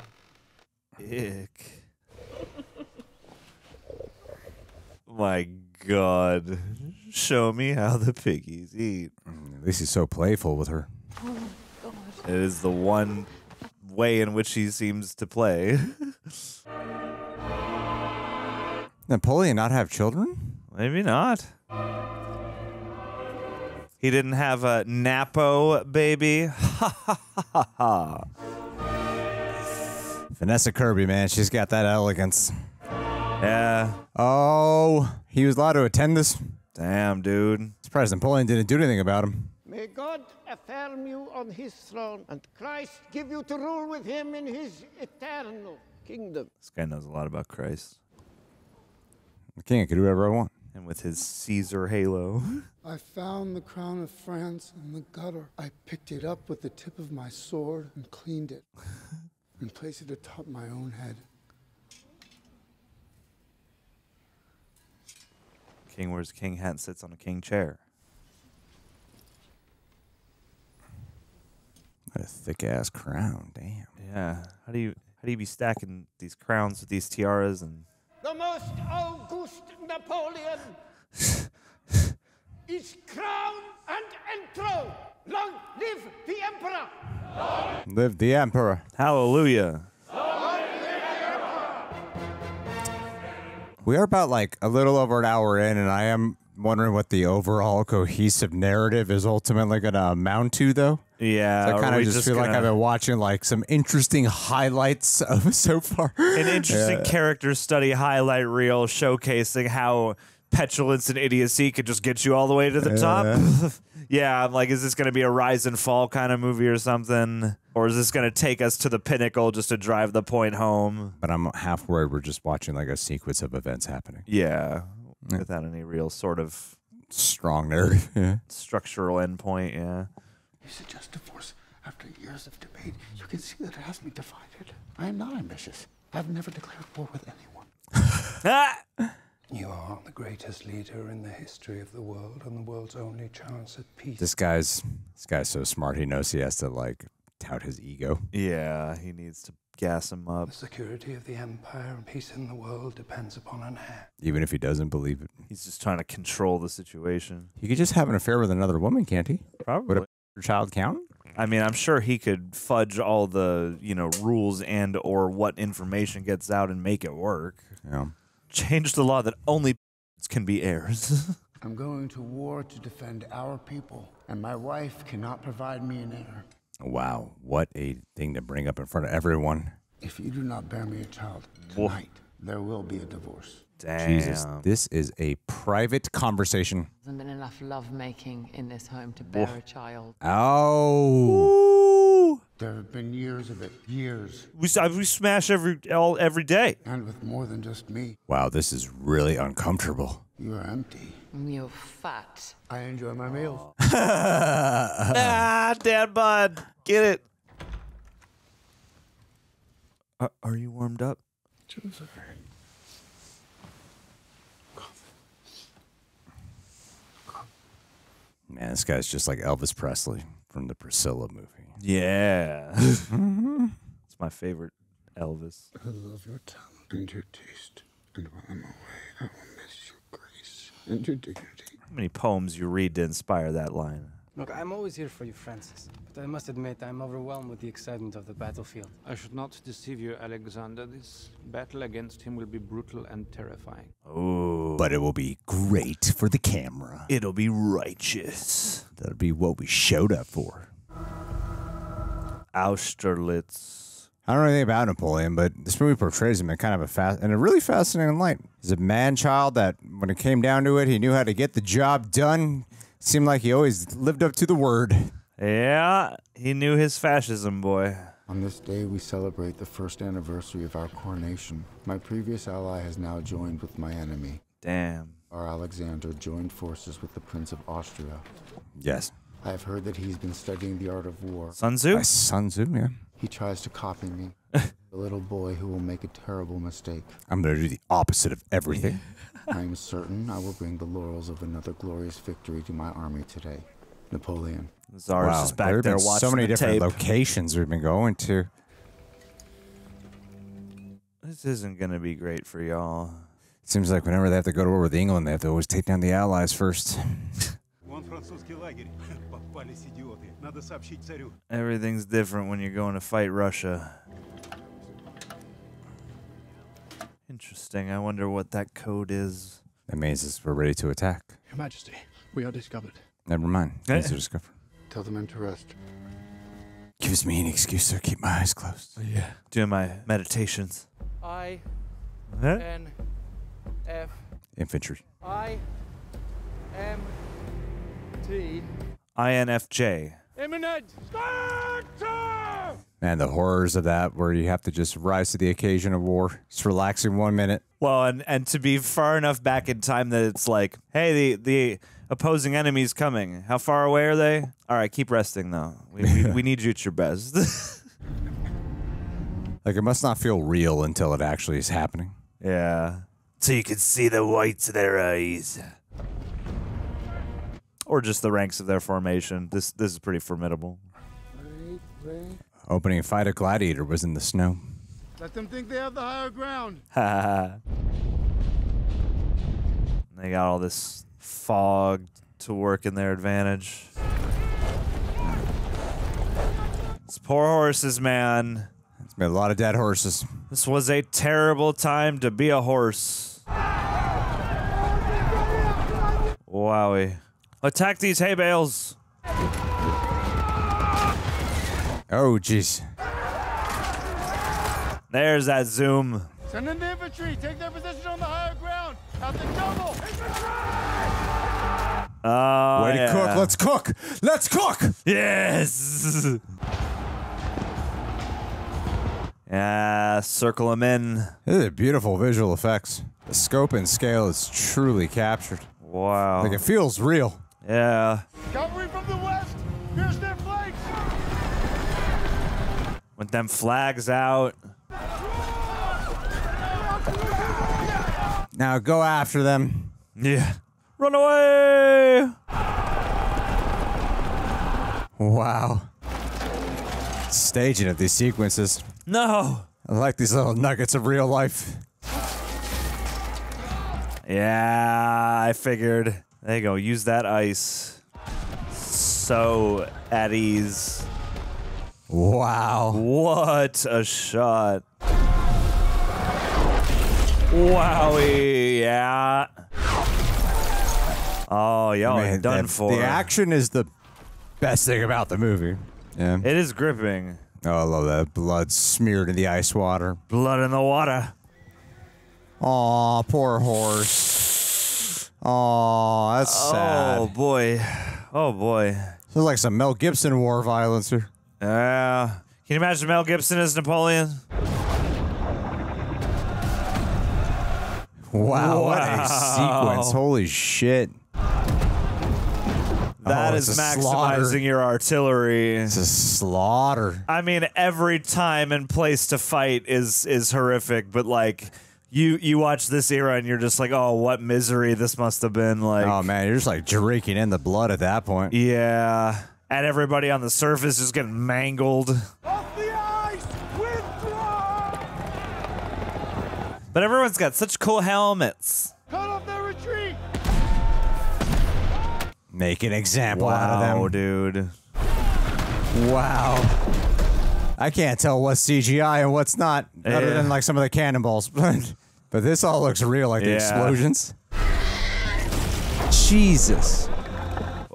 Ick. My God. Show me how the piggies eat. At least he's so playful with her. Oh, God. It is the one way in which he seems to play. Napoleon not have children? Maybe not. He didn't have a Napo baby. Ha ha ha ha ha. Vanessa Kirby, man, she's got that elegance. Yeah. Oh, he was allowed to attend this? Damn, dude. Surprised Napoleon didn't do anything about him. May God affirm you on his throne, and Christ give you to rule with him in his eternal kingdom. This guy knows a lot about Christ. The king, I can do whatever I want. And with his Caesar halo. I found the crown of France in the gutter. I picked it up with the tip of my sword and cleaned it and placed it atop my own head. King wears a king hat and sits on a king chair. What a thick-ass crown, damn. Yeah. How do you be stacking these crowns with these tiaras and... The most august Napoleon is crowned and enthroned. Long live the emperor. Long live the emperor. Hallelujah. We are about like a little over an hour in, and I am wondering what the overall cohesive narrative is ultimately going to amount to, though. Yeah. So I kind of just feel like I've been watching like some interesting highlights of so far. An interesting character study highlight reel showcasing how petulance and idiocy could just get you all the way to the top. Yeah, I'm like, is this going to be a rise and fall kind of movie or something? Or is this going to take us to the pinnacle just to drive the point home? But I'm half worried we're just watching like a sequence of events happening. Yeah, yeah. Without any real sort of... strong narrative. Yeah. Structural endpoint, yeah. You suggest divorce after years of debate. You can see that it has me divided. I am not ambitious. I've never declared war with anyone. You are the greatest leader in the history of the world and the world's only chance at peace. This guy's so smart, he knows he has to, like, tout his ego. Yeah, he needs to gas him up. The security of the empire and peace in the world depends upon an heir. Even if he doesn't believe it. He's just trying to control the situation. He could just have an affair with another woman, can't he? Probably. Would a child count? I mean, I'm sure he could fudge all the, you know, rules and or what information gets out and make it work. Yeah. Change the law that only can be heirs. I'm going to war to defend our people, and my wife cannot provide me an heir. Wow, what a thing to bring up in front of everyone. If you do not bear me a child tonight, there will be a divorce. Damn. Jesus, this is a private conversation. There hasn't been enough lovemaking in this home to bear a child. Oh. Ooh. There have been years of it. Years. We smash every day. And with more than just me. Wow, this is really uncomfortable. You are empty. You're fat. I enjoy my meal. Ah, Dad Bud. Get it. Are you warmed up? Joseph. Man, this guy's just like Elvis Presley from the Priscilla movie. Yeah. It's my favorite Elvis. I love your talent and your taste. And while I'm away, I will miss your grace and your dignity. How many poems you read to inspire that line? Look, I'm always here for you, Francis. But I must admit, I'm overwhelmed with the excitement of the battlefield. I should not deceive you, Alexander. This battle against him will be brutal and terrifying. Oh. But it will be great for the camera. It'll be righteous. That'll be what we showed up for. Austerlitz. I don't know anything about Napoleon, but this movie portrays him in kind of a really fascinating light. He's a man-child that, when it came down to it, he knew how to get the job done. Seemed like he always lived up to the word. Yeah, he knew his fascism, boy. On this day, we celebrate the first anniversary of our coronation. My previous ally has now joined with my enemy. Damn. Our Alexander joined forces with the Prince of Austria. Yes. I have heard that he's been studying the art of war. Sun Tzu? By Sun Tzu, yeah. He tries to copy me. The little boy who will make a terrible mistake. I'm going to do the opposite of everything. I am certain I will bring the laurels of another glorious victory to my army today. Napoleon. Wow, is back there watching so many different locations we've been going to. This isn't going to be great for y'all. Seems like whenever they have to go to war with England, they have to always take down the Allies first. Everything's different when you're going to fight Russia. Interesting. I wonder what that code is. That means is we're ready to attack. Your Majesty, we are discovered. Never mind. Things are discovered. Tell the men to rest. Gives me an excuse to keep my eyes closed. Yeah. Doing my meditations. INF Infantry. IMT INFJ. Imminent Sparta! Man, the horrors of that, where you have to just rise to the occasion of war. It's relaxing 1 minute. Well, and to be far enough back in time that it's like, hey, the opposing enemy's coming. How far away are they? All right, keep resting, though. We need you at your best. Like, it must not feel real until it actually is happening. Yeah. So you can see the whites of their eyes. Or just the ranks of their formation. This is pretty formidable. Opening fight, a gladiator was in the snow. Let them think they have the higher ground. They got all this fog to work in their advantage. It's poor horses, man. It's been a lot of dead horses. This was a terrible time to be a horse. Wowie. Attack these hay bales. Oh, jeez. There's that zoom. Send in the infantry. Take their position on the higher ground. Have the double. Infantry! Oh, way to cook. Let's cook. Let's cook. Yes. Yeah, circle them in. These are beautiful visual effects. The scope and scale is truly captured. Wow. Like, it feels real. Yeah. Cavalry from the west. Pierce their flanks. With them flags out. Now go after them. Yeah. Run away! Wow. Staging of these sequences. No! I like these little nuggets of real life. Yeah, I figured. There you go. Use that ice. So at ease. Wow. What a shot. Wowie, yeah. Oh, y'all are done for. The action is the best thing about the movie. Yeah. It is gripping. Oh, I love that. Blood smeared in the ice water. Blood in the water. Aw, poor horse. Aw, that's sad. Oh, boy. Oh, boy. This is like some Mel Gibson war violence here. Yeah. Can you imagine Mel Gibson as Napoleon? Wow, what a sequence. Holy shit. That is maximizing your artillery. It's a slaughter. I mean, every time and place to fight is horrific, but like, you watch this era and you're just like, oh, what misery this must have been. Like, oh man, you're just like drinking in the blood at that point. Yeah. And everybody on the surface is getting mangled. Off the ice with blood! But everyone's got such cool helmets. Cut off their retreat! Make an example out of them. Dude. Wow. I can't tell what's CGI and what's not, other than like some of the cannonballs. But this all looks real, like the explosions. Jesus.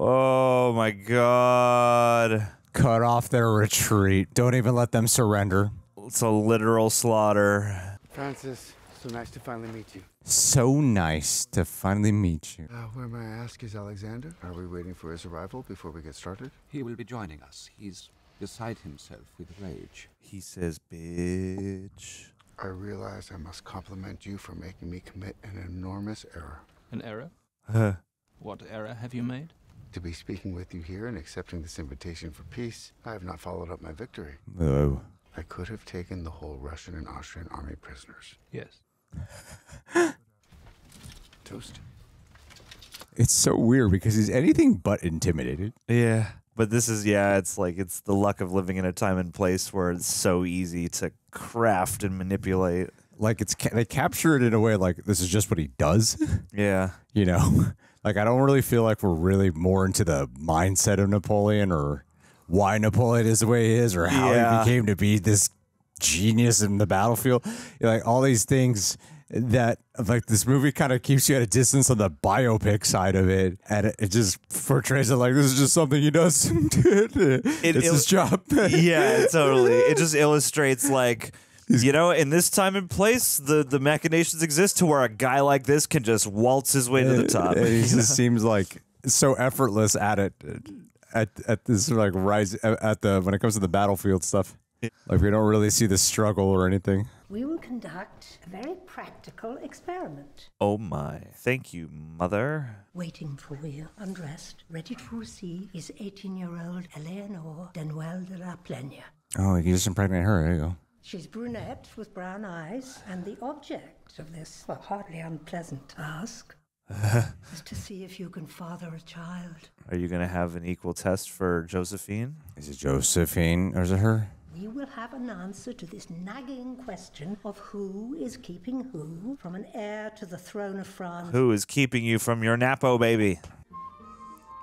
Oh my God. Cut off their retreat. Don't even let them surrender. It's a literal slaughter. Francis, so nice to finally meet you. So nice to finally meet you. Where may I ask is Alexander? Are we waiting for his arrival before we get started? He will be joining us. He's beside himself with rage. He says, bitch. I realize I must compliment you for making me commit an enormous error. An error? Huh. What error have you made? To be speaking with you here and accepting this invitation for peace, I have not followed up my victory. No. I could have taken the whole Russian and Austrian army prisoners. Yes. Toast. It's so weird because he's anything but intimidated. Yeah. But this is, yeah, it's like, it's the luck of living in a time and place where it's so easy to craft and manipulate. Like, they capture it in a way like, this is just what he does. Yeah. You know? Like, I don't really feel like we're really more into the mindset of Napoleon or why Napoleon is the way he is or how he became to be this genius in the battlefield. Like, all these things that, like, this movie kind of keeps you at a distance on the biopic side of it. And it just portrays it like, this is just something he does. It's his job. Yeah, totally. It just illustrates, like... You know, in this time and place, the machinations exist to where a guy like this can just waltz his way to the top. He just seems like so effortless at it, at this like rise at the when it comes to the battlefield stuff. Like we don't really see the struggle or anything. We will conduct a very practical experiment. Oh my! Thank you, Mother. Waiting for you, undressed, ready to receive is 18-year-old Eleanor Denwell de la Plenia. Oh, you just impregnate her. There you go. She's brunette with brown eyes, and the object of this, well, hardly unpleasant task is to see if you can father a child. Are you going to have an equal test for Josephine? Is it Josephine, or is it her? We will have an answer to this nagging question of who is keeping who from an heir to the throne of France. Who is keeping you from your Napo, baby?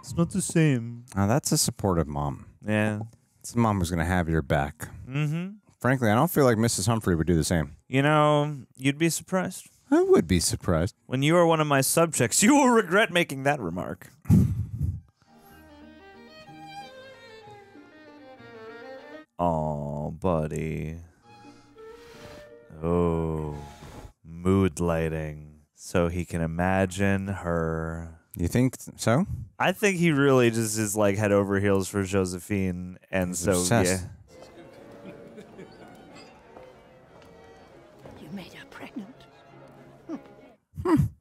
It's not the same. Oh, that's a supportive mom. Yeah. It's a mom who's going to have your back. Mm-hmm. Frankly, I don't feel like Mrs. Humphrey would do the same. You know, you'd be surprised. I would be surprised. When you are one of my subjects, you will regret making that remark. Aw, buddy. Oh, mood lighting. So he can imagine her... You think so? I think he really just is like head over heels for Josephine. And he's so, obsessed. Yeah.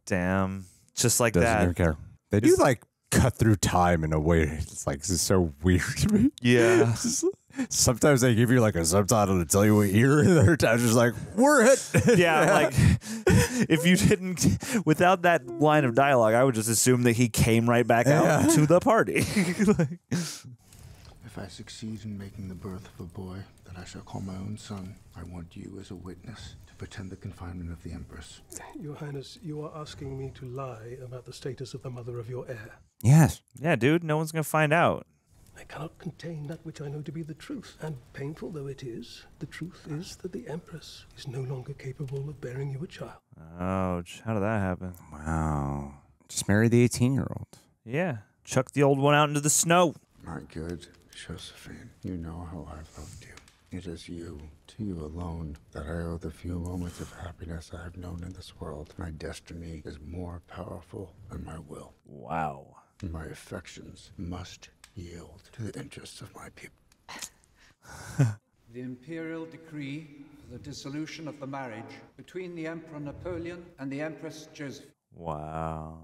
Damn. Just like that. Doesn't even care. They do like cut through time in a way. It's like, this is so weird to me. Yeah. Sometimes they give you like a subtitle to tell you what year. The other times it's like, we're it. Yeah, like if you didn't, without that line of dialogue, I would just assume that he came right back out to the party. Like, if I succeed in making the birth of a boy that I shall call my own son, I want you as a witness. Pretend the confinement of the Empress. Your Highness, you are asking me to lie about the status of the mother of your heir. Yes. Yeah, dude, no one's going to find out. I cannot contain that which I know to be the truth. And painful though it is, the truth is that the Empress is no longer capable of bearing you a child. Oh, how did that happen? Wow. Just marry the 18-year-old. Yeah. Chuck the old one out into the snow. My good Josephine, you know how I've loved you. It is you, to you alone, that I owe the few moments of happiness I have known in this world. My destiny is more powerful than my will. Wow. My affections must yield to the interests of my people. The imperial decree for the dissolution of the marriage between the Emperor Napoleon and the Empress Josephine. Wow.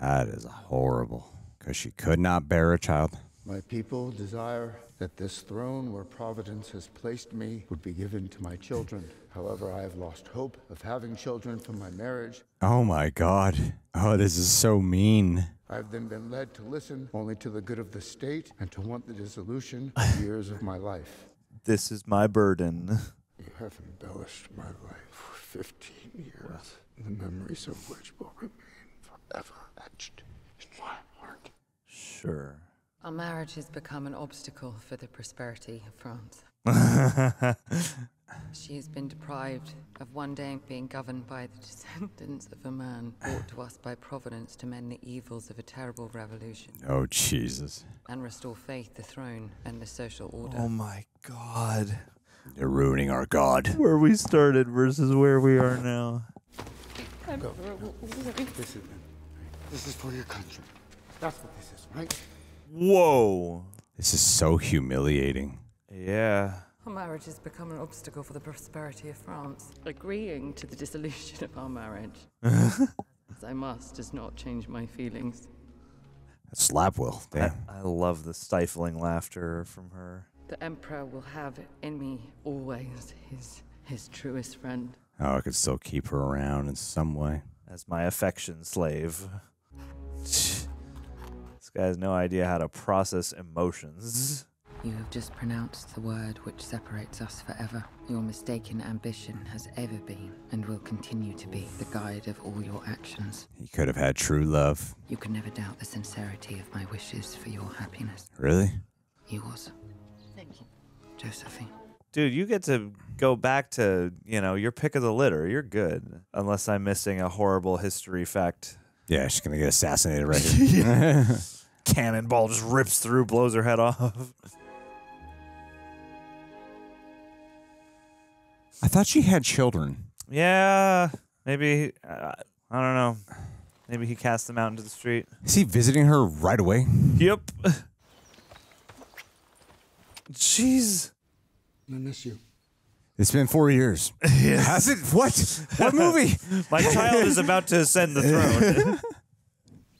That is horrible, because she could not bear a child. My people desire that this throne where Providence has placed me would be given to my children. However, I have lost hope of having children from my marriage. Oh my God. Oh, this is so mean. I've then been led to listen only to the good of the state and to want the dissolution of years of my life. This is my burden. You have embellished my life for 15 years, the memories of which will remain forever etched in my heart. Sure. Our marriage has become an obstacle for the prosperity of France. She has been deprived of one day being governed by the descendants of a man brought to us by Providence to mend the evils of a terrible revolution. Oh, Jesus. And restore faith, the throne, and the social order. Oh, my God. They're ruining our God. Where we started versus where we are now. Go. No. This is for your country. That's what this is, right? Whoa. This is so humiliating. Yeah. Our marriage has become an obstacle for the prosperity of France. Agreeing to the dissolution of our marriage, as I must, does not change my feelings. That slap will. Damn. I love the stifling laughter from her. The Emperor will have in me always his truest friend. Oh, I could still keep her around in some way. As my affection slave. This guy has no idea how to process emotions. You have just pronounced the word which separates us forever. Your mistaken ambition has ever been, and will continue to be, the guide of all your actions. He could have had true love. You can never doubt the sincerity of my wishes for your happiness. Really? Yours. Thank you. Josephine. Dude, you get to go back to, you know, your pick of the litter. You're good. Unless I'm missing a horrible history fact. Yeah, she's going to get assassinated right here. Cannonball just rips through, blows her head off. I thought she had children. Yeah. Maybe, I don't know. Maybe he cast them out into the street. Is he visiting her right away? Yep. Jeez. I miss you. It's been 4 years. Yes. Has it? What? What movie? My child is about to ascend the throne.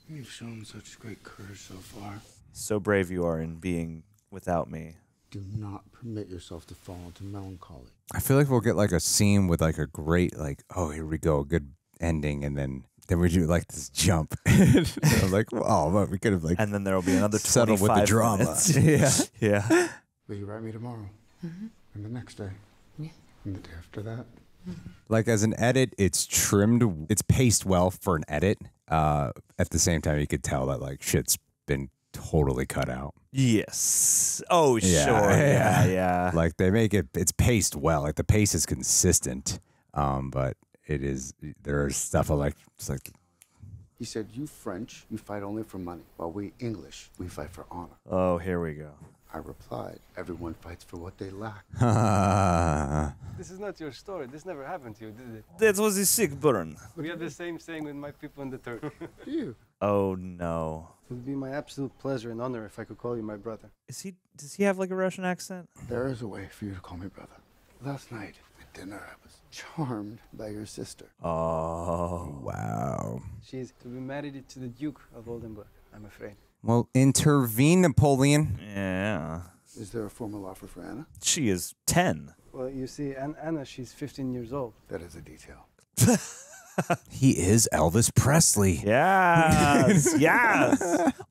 You've shown such great courage so far. So brave you are in being without me. Do not permit yourself to fall into melancholy. I feel like we'll get like a scene with like a great, like, oh, here we go, good ending, and then we do like this jump. I'm like, oh, well, we could have like. And then there will be another settle with the drama. Yeah, yeah. Will you write me tomorrow? Mm-hmm. And the next day, yeah. And the day after that. Mm-hmm. Like as an edit, it's trimmed, it's paced well for an edit. At the same time, you could tell that like shit's been totally cut out. Yes. Oh, yeah, sure. Yeah, yeah. Like they make it, it's paced well. Like the pace is consistent, but it is. There's stuff I like. It's like. He said, "You French, you fight only for money, while we English, we fight for honor." Oh, here we go. I replied, everyone fights for what they lack. This is not your story. This never happened to you, did it? That was a sick burn. We have the same saying with my people in the Turk. You? Oh, no. It would be my absolute pleasure and honor if I could call you my brother. Does he have like a Russian accent? There is a way for you to call me brother. Last night at dinner, I was charmed by your sister. Oh, wow. She's to be married to the Duke of Oldenburg, I'm afraid. Well, intervene, Napoleon. Yeah. Is there a formal offer for Anna? She is 10. Well, you see, Anna, she's 15 years old. That is a detail. He is Elvis Presley. Yes, yes.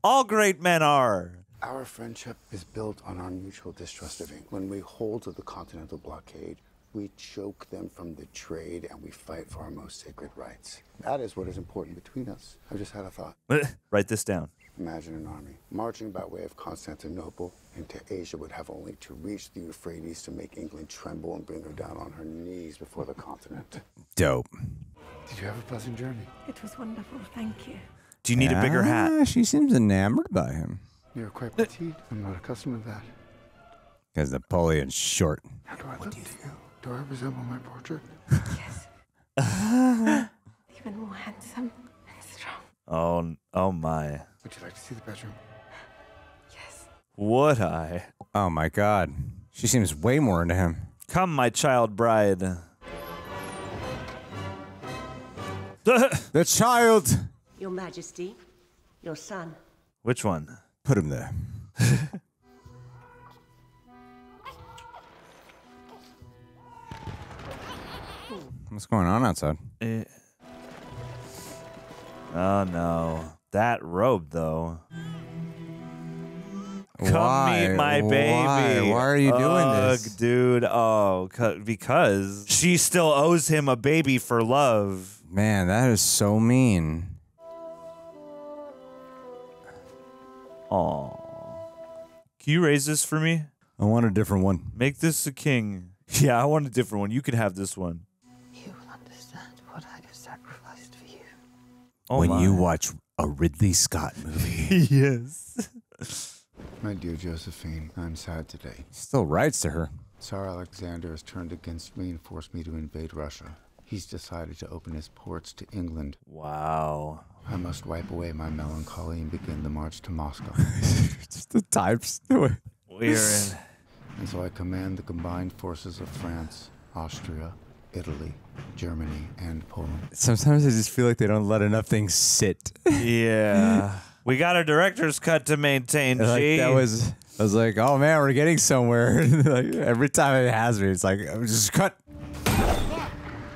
All great men are. Our friendship is built on our mutual distrust of England. When we hold to the continental blockade, we choke them from the trade and we fight for our most sacred rights. That is what is important between us. I just had a thought. Write this down. Imagine an army marching by way of Constantinople into Asia would have only to reach the Euphrates to make England tremble and bring her down on her knees before the continent. Dope. Did you have a pleasant journey? It was wonderful, thank you. Do you need a bigger hat? She seems enamored by him. You're quite petite. I'm not accustomed to that. Because Napoleon's short. How do I look to you? Do I resemble my portrait? Yes. Even more handsome and strong. Oh, oh my. Would you like to see the bedroom? Yes. Would I? Oh my god. She seems way more into him. Come, my child bride. The child! Your Majesty, your son. Which one? Put him there. What's going on outside? Oh no. That robe, though. Come meet my baby. Why are you doing this? Dude. Oh, because she still owes him a baby for love. Man, that is so mean. Aw. Can you raise this for me? I want a different one. Make this a king. Yeah, I want a different one. You can have this one. You will understand what I have sacrificed for you. Oh, when you watch a Ridley Scott movie. Yes. My dear Josephine, I'm sad today. He still writes to her. Tsar Alexander has turned against me and forced me to invade Russia. He's decided to open his ports to England. Wow. I must wipe away my melancholy and begin the march to Moscow. Just the types do it. We're in. And so I command the combined forces of France, Austria, Italy, Germany, and Poland. Sometimes I just feel like they don't let enough things sit. Yeah. We got a director's cut to maintain, G. Like, I was like, oh man, we're getting somewhere. Like, every time it has me, it's like, just cut.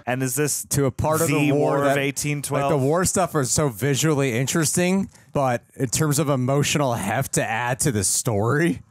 And is this to a part of the war of 1812? Like, the war stuff is so visually interesting, but in terms of emotional heft to add to the story,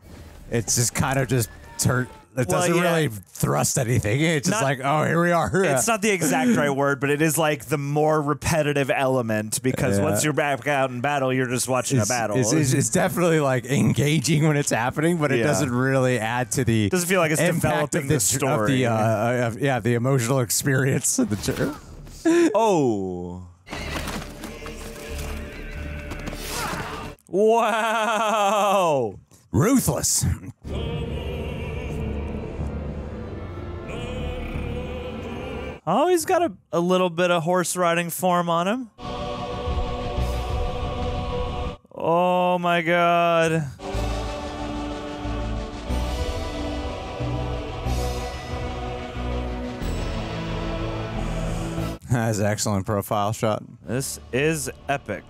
It's just kind of just turned. It doesn't really thrust anything. It's just like, oh, here we are. It's not the exact right word, but it is like the more repetitive element, because once you're back out in battle, you're just watching a battle. It's definitely like engaging when it's happening, but it doesn't really add to the. Doesn't feel like it's developing of the story. Of the, the emotional experience of the show. Oh. Wow. Ruthless. Oh, he's got a little bit of horse riding form on him. Oh my God. That's an excellent profile shot. This is epic.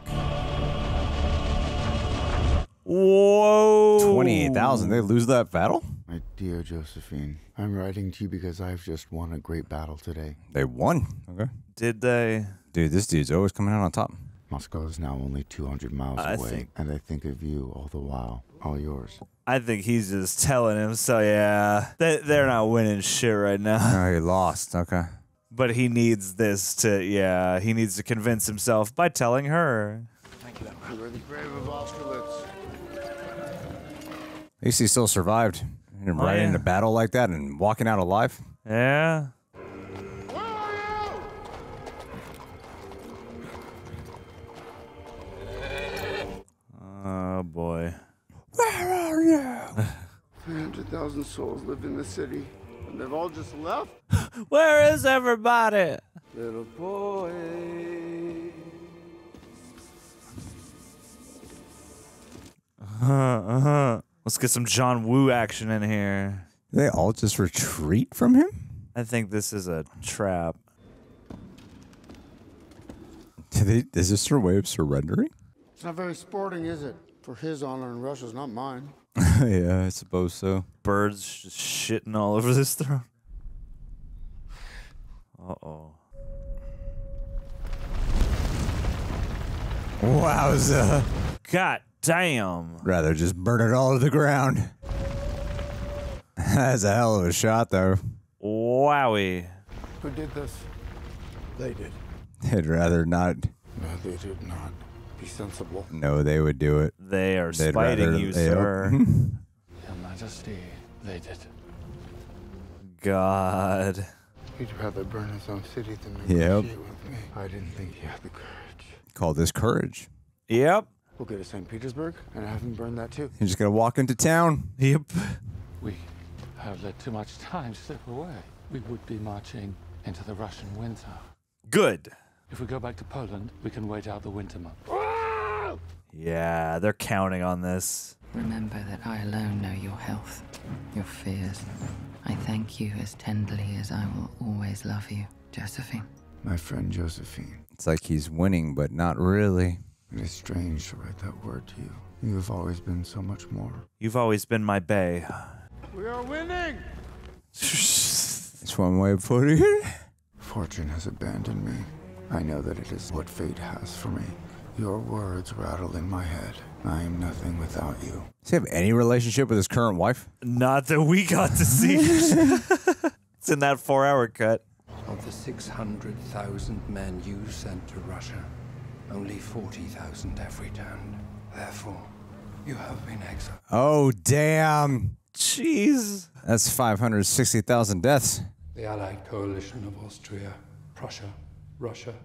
Whoa. 28,000. They lose that battle? My dear Josephine, I'm writing to you because I've just won a great battle today. They won? Okay. Did they? Dude, this dude's always coming out on top. Moscow is now only 200 miles away, and I think of you all the while. All yours. I think he's just telling him, so yeah. They're not winning shit right now. Oh, he lost. Okay. But he needs this to, yeah, he needs to convince himself by telling her. Thank you, Emma. You're the grave of Austerlitz. At least he still survived. Right into battle like that and walking out alive. Yeah. Where are you? Oh boy. Where are you? 300,000 souls live in the city, and they've all just left. Where is everybody? Little boy. Let's get some John Woo action in here. Do they all just retreat from him? I think this is a trap. Is this their way of surrendering? It's not very sporting, is it? For his honor and Russia's, not mine. Yeah, I suppose so. Birds just shitting all over this throne. Uh-oh. Wowza. God. Damn. Rather just burn it all to the ground. That's a hell of a shot, though. Wowie. Who did this? They did. They'd rather not. No, they did not. Be sensible. No, they would do it. They are spiting you, sir. Your Majesty, they did. God. He'd rather burn his own city than negotiate with me. I didn't think he had the courage. Call this courage. Yep. We'll go to St. Petersburg and have him burn that too. You're just gonna walk into town. Yep. We have let too much time slip away. We would be marching into the Russian winter. Good. If we go back to Poland, we can wait out the winter month. Yeah, they're counting on this. Remember that I alone know your health, your fears. I thank you as tenderly as I will always love you, Josephine. My friend Josephine. It's like he's winning, but not really. It is strange to write that word to you. You have always been so much more. You've always been my bae. We are winning! It's one way of putting it. Fortune has abandoned me. I know that it is what fate has for me. Your words rattle in my head. I am nothing without you. Does he have any relationship with his current wife? Not that we got to see. It's in that 4-hour cut. Of the 600,000 men you sent to Russia, only 40,000 have returned. Therefore, you have been exiled. Oh, damn. Jeez. That's 560,000 deaths. The Allied coalition of Austria, Prussia, Russia,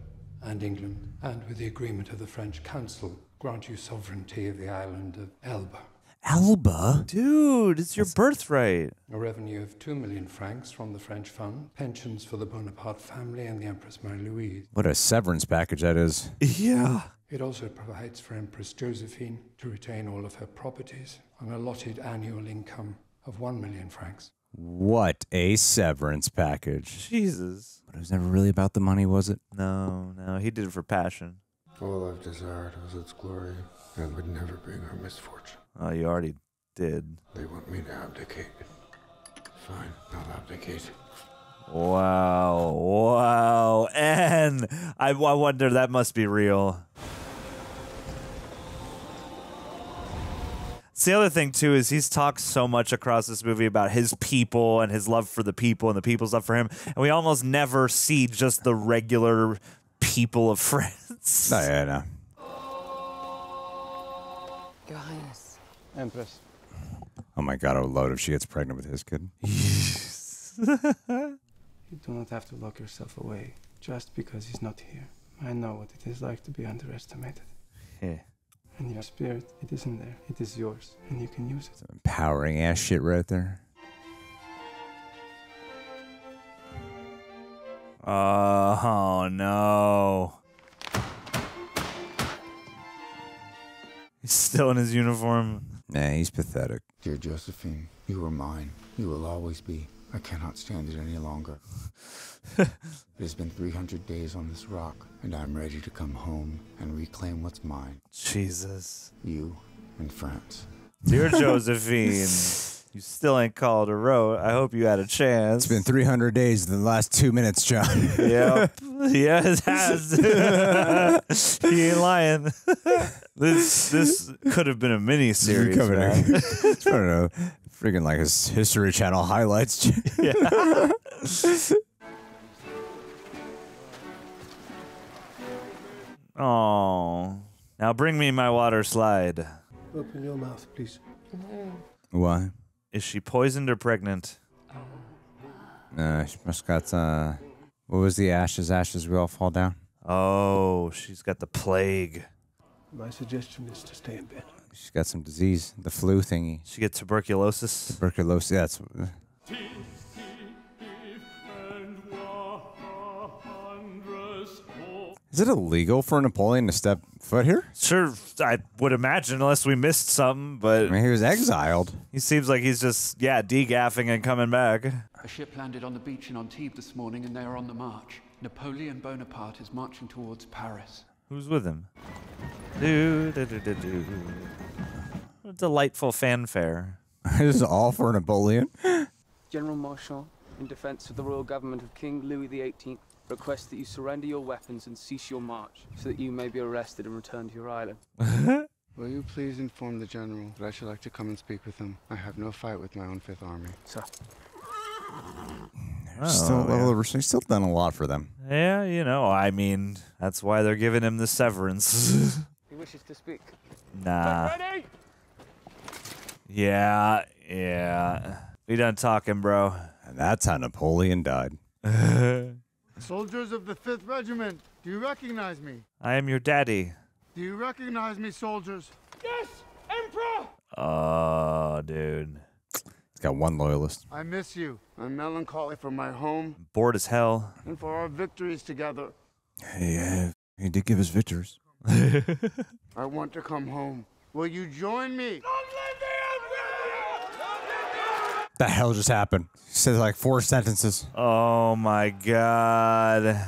and England, and with the agreement of the French Council, grant you sovereignty of the island of Elba. Elba? Dude, it's your birthright. A revenue of 2 million francs from the French fund, pensions for the Bonaparte family and the Empress Marie-Louise. What a severance package that is. Yeah. It also provides for Empress Josephine to retain all of her properties, an allotted annual income of 1 million francs. What a severance package. Jesus. But it was never really about the money, was it? No, no, he did it for passion. All I've desired was its glory, and would never bring her misfortune. Oh, you already did. They want me to abdicate. Fine, I'll abdicate. Wow, wow. And I wonder, that must be real. It's the other thing, too, is he's talked so much across this movie about his people and his love for the people and the people's love for him, and we almost never see just the regular people of France. No, yeah, no. Your Highness. Empress. Oh, my God, I would love if she gets pregnant with his kid. You do not have to lock yourself away just because he's not here. I know what it is like to be underestimated. Yeah. And your spirit, it isn't there. It is yours, and you can use it. Some empowering ass shit right there. Oh, no. He's still in his uniform. Nah, he's pathetic. Dear Josephine, you are mine. You will always be. I cannot stand it any longer. It has been 300 days on this rock, and I'm ready to come home and reclaim what's mine. Jesus. You and France. Dear Josephine, you still ain't called a road. I hope you had a chance. It's been 300 days in the last 2 minutes, John. Yep. Yeah, it has. He ain't lying. This could have been a mini-series. Right? I don't know. Freaking like his History Channel highlights. Yeah. Oh, now bring me my water slide. Open your mouth, please. No. Why? Is she poisoned or pregnant? She must got, what was the ashes? Ashes, we all fall down. Oh, she's got the plague. My suggestion is to stay in bed. She's got some disease, the flu thingy. She gets tuberculosis. Tuberculosis, yeah, that's... Is it illegal for Napoleon to step foot here? Sure, I would imagine, unless we missed something, but... I mean, he was exiled. He seems like he's just, yeah, degaffing and coming back. A ship landed on the beach in Antibes this morning, and they are on the march. Napoleon Bonaparte is marching towards Paris. Who's with him? Do, do, do, do, do. What a delightful fanfare. This is all for Napoleon. General Marchand, in defense of the royal government of King Louis XVIII, requests that you surrender your weapons and cease your march, so that you may be arrested and returned to your island. Will you please inform the general that I should like to come and speak with him? I have no fight with my own 5th Army. Sir. He's still done a lot for them. Yeah, you know, I mean, that's why they're giving him the severance. He wishes to speak. Nah. Ready? Yeah, yeah. We done talking, bro. And that's how Napoleon died. Soldiers of the 5th Regiment, do you recognize me? I am your daddy. Do you recognize me, soldiers? Yes, Emperor! Oh, dude. It's got one loyalist. I miss you. I'm melancholy for my home. Bored as hell. And for our victories together. Yeah, he did give us victories. I want to come home. Will you join me? Long live the Emperor! Long live the Emperor! The hell just happened? He said like 4 sentences. Oh my God.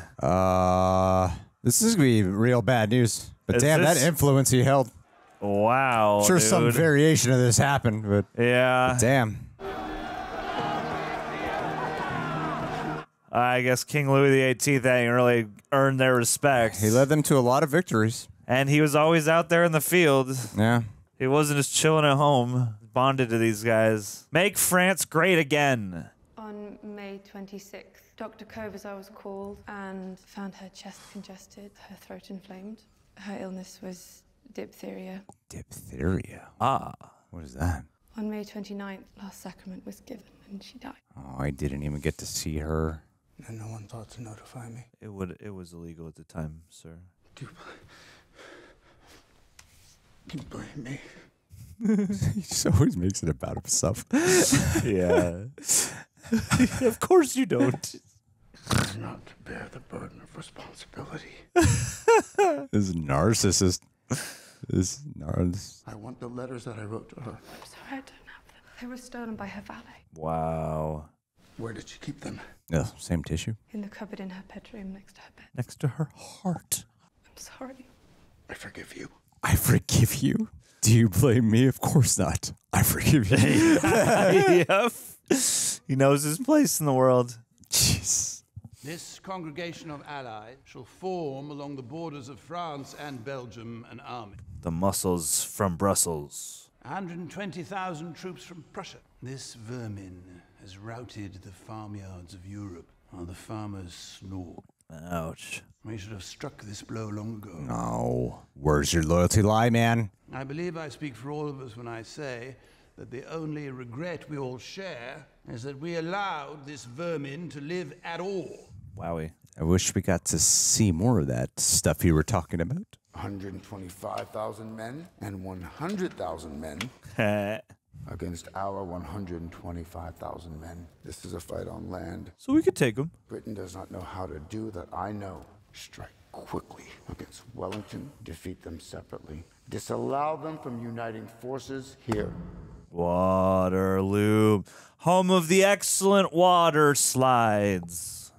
This is gonna be real bad news. But is damn, that influence he held. Wow. Sure, dude. Some variation of this happened, but yeah. But damn. I guess King Louis XVIII ain't really earned their respect. He led them to a lot of victories. And he was always out there in the field. Yeah. He wasn't just chilling at home, bonded to these guys. Make France great again. On May 26th, Dr. Kovazar was called and found her chest congested, her throat inflamed. Her illness was diphtheria. Diphtheria? Ah. What is that? On May 29th, last sacrament was given and she died. Oh, I didn't even get to see her. And no one thought to notify me. It was illegal at the time, sir. Do you blame me? He just always makes it about himself. Yeah. Of course you don't. It's not to bear the burden of responsibility. This narcissist. This narcissist. I want the letters that I wrote to her. I'm sorry, I don't have them. They were stolen by her valet. Wow. Where did she keep them? Yeah, same tissue. In the cupboard in her bedroom next to her bed. Next to her heart. I'm sorry. I forgive you. I forgive you? Do you blame me? Of course not. I forgive you. Yep. He knows his place in the world. Jeez. This congregation of allies shall form along the borders of France and Belgium an army. The muscles from Brussels. 120,000 troops from Prussia. This vermin has routed the farmyards of Europe while the farmers snore. Ouch. We should have struck this blow long ago. No. Where's your loyalty lie, man? I believe I speak for all of us when I say that the only regret we all share is that we allowed this vermin to live at all. Wowie. I wish we got to see more of that stuff you were talking about. 125,000 men and 100,000 men against our 125,000 men. This is a fight on land. So we could take them. Britain does not know how to do that. I know. Strike quickly against Wellington. Defeat them separately. Disallow them from uniting forces here. Waterloo, home of the excellent water slides.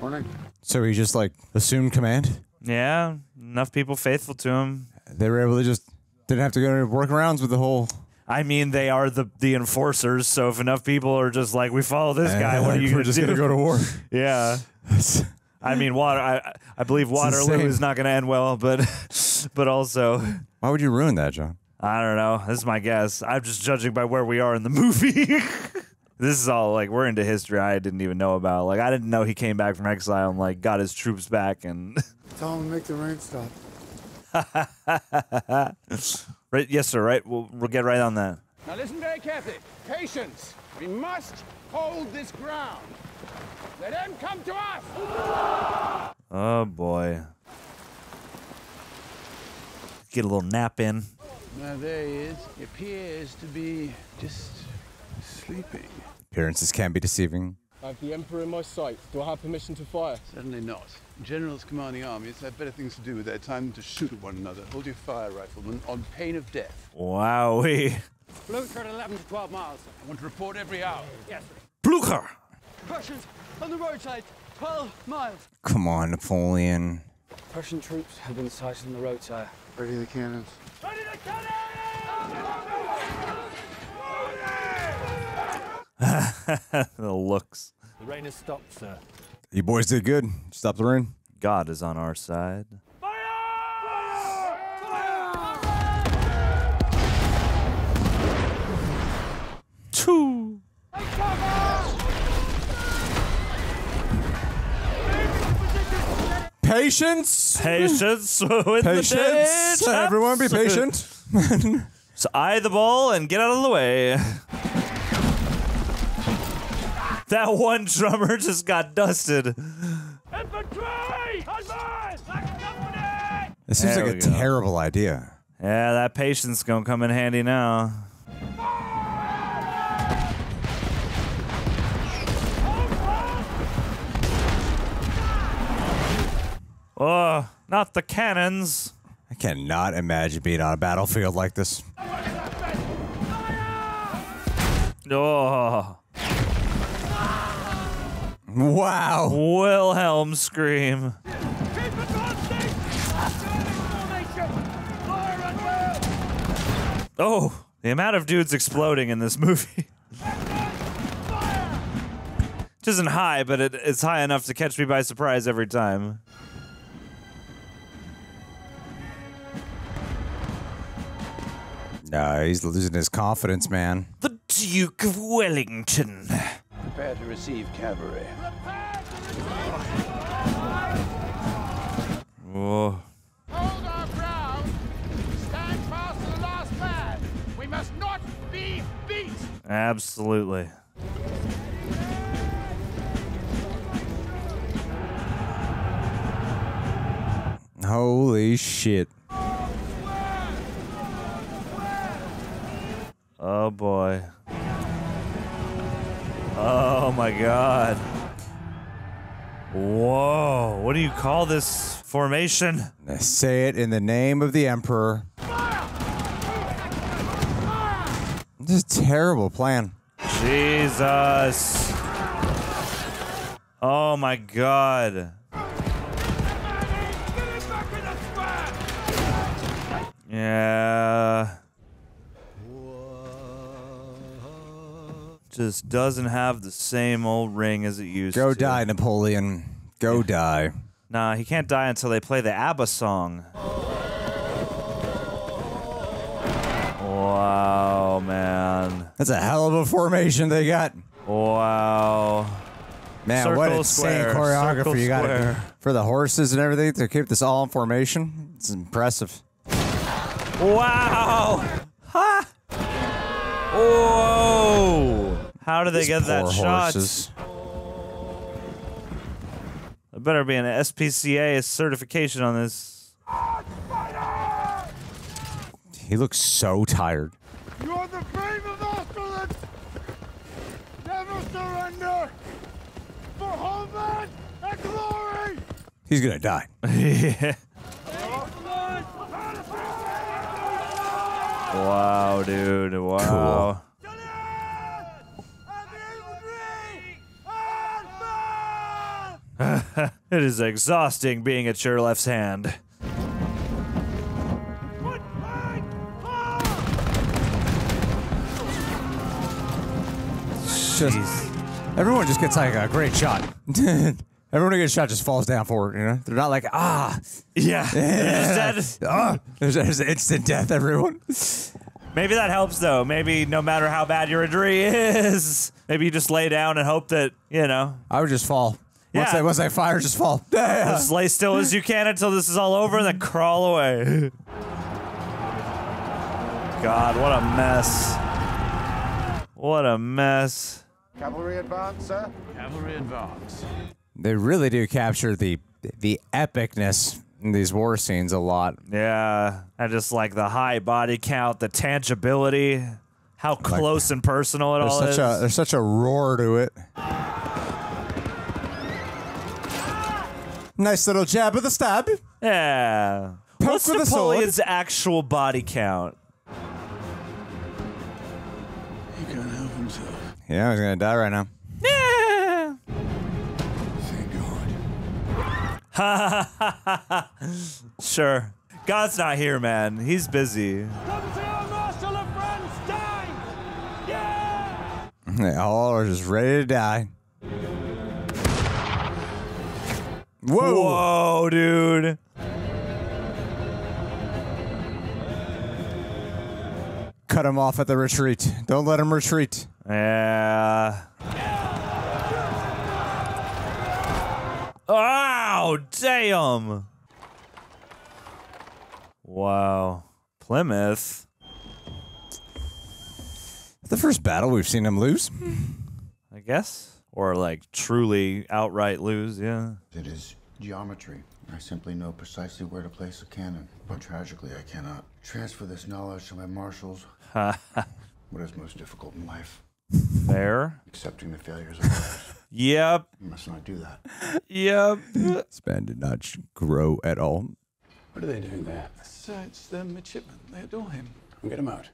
Morning. So he just, like, assumed command? Yeah, enough people faithful to him. They were able to just... Didn't have to go to workarounds with the whole... I mean, they are the enforcers, so if enough people are just like, we follow this guy, what are you going to do? We're just going to go to war. Yeah. I mean, I believe Waterloo is not going to end well, but also... Why would you ruin that, John? I don't know. This is my guess. I'm just judging by where we are in the movie. This is all, like, we're into history I didn't even know about. Like, I didn't know he came back from exile and, like, got his troops back and... Tell him to make the rain stop. Right, yes, sir, right? We'll get right on that. Now listen very carefully. Patience. We must hold this ground. Let them come to us! Oh, boy. Get a little nap in. Now there he is. He appears to be just sleeping. Appearances can be deceiving. I have the Emperor in my sight. Do I have permission to fire? Certainly not. Generals commanding armies have better things to do with their time than to shoot at one another. Hold your fire, rifleman, on pain of death. Wowee. Blucher at 11 to 12 miles. I want to report every hour. Yes, sir. Blucher! Prussians on the roadside, 12 miles. Come on, Napoleon. Prussian troops have been sighted on the roadside. Ready the cannons. Ready the cannons! The looks. The rain has stopped, sir. You boys did good. Stop the rain. God is on our side. Fire! Fire! Fire! Fire! Two. Patience. Patience. With patience. The dead. Everyone be patient. So eye the ball and get out of the way. That one drummer just got dusted. Infantry! It seems like a terrible idea. Yeah, that patience gonna come in handy now. Oh, not the cannons. I cannot imagine being on a battlefield like this. Oh. Wow. Wilhelm scream. Oh, the amount of dudes exploding in this movie. Which isn't high, but it's high enough to catch me by surprise every time. Nah, he's losing his confidence, man. The Duke of Wellington. Prepare to receive cavalry. Whoa. Hold our ground. Stand fast to the last man. We must not be beat. Absolutely. Holy shit. Oh boy. Oh my god. Whoa. What do you call this formation? I say it in the name of the Emperor. This is a terrible plan. Jesus. Oh my god. Yeah. Just doesn't have the same old ring as it used to. Go die, Napoleon. Go die. Nah, he can't die until they play the ABBA song. Wow, man. That's a hell of a formation they got. Wow. Man, circle, what insane square, choreography you got to do for the horses and everything to keep this all in formation. It's impressive. Wow. Ha. Whoa. How did they get that shot? There better be an SPCA certification on this. He looks so tired. You're the brave of Austerlitz. Never surrender. For homeland and glory. He's gonna die. Yeah. Wow, dude. Wow. Cool. It is exhausting being at your left's hand. Just, everyone just gets like a great shot. Everyone who gets shot just falls down forward, you know? They're not like, ah. Yeah. There's instant death, everyone. Maybe that helps, though. Maybe no matter how bad your injury is, maybe you just lay down and hope that, you know. I would just fall. Yeah. Once I fire, just fall. Just lay still as you can until this is all over and then crawl away. God, what a mess. What a mess. Cavalry advance, sir. Cavalry advance. They really do capture the epicness in these war scenes a lot. Yeah. And just like the high body count, the tangibility, how close and personal it all is. There's such a roar to it. Nice little jab with a stab. Yeah. Poke. What's with Napoleon's actual body count? He can't help himself. Yeah, he's gonna die right now. Yeah. Thank God. Ha ha ha ha. Sure. God's not here, man. He's busy. Come to our Marshal of France, die! Yeah. They all are just ready to die. Whoa. Whoa, dude. Cut him off at the retreat. Don't let him retreat. Yeah. Oh, damn. Wow. Plymouth. The first battle we've seen him lose. I guess. Or like truly outright lose, yeah. It is geometry. I simply know precisely where to place a cannon, but tragically I cannot transfer this knowledge to my marshals. What is most difficult in life? Fair. Accepting the failures of others. Yep. You must not do that. Yep. This man did not grow at all. What are they doing there? It's the midshipman. They adore him. We'll get him out.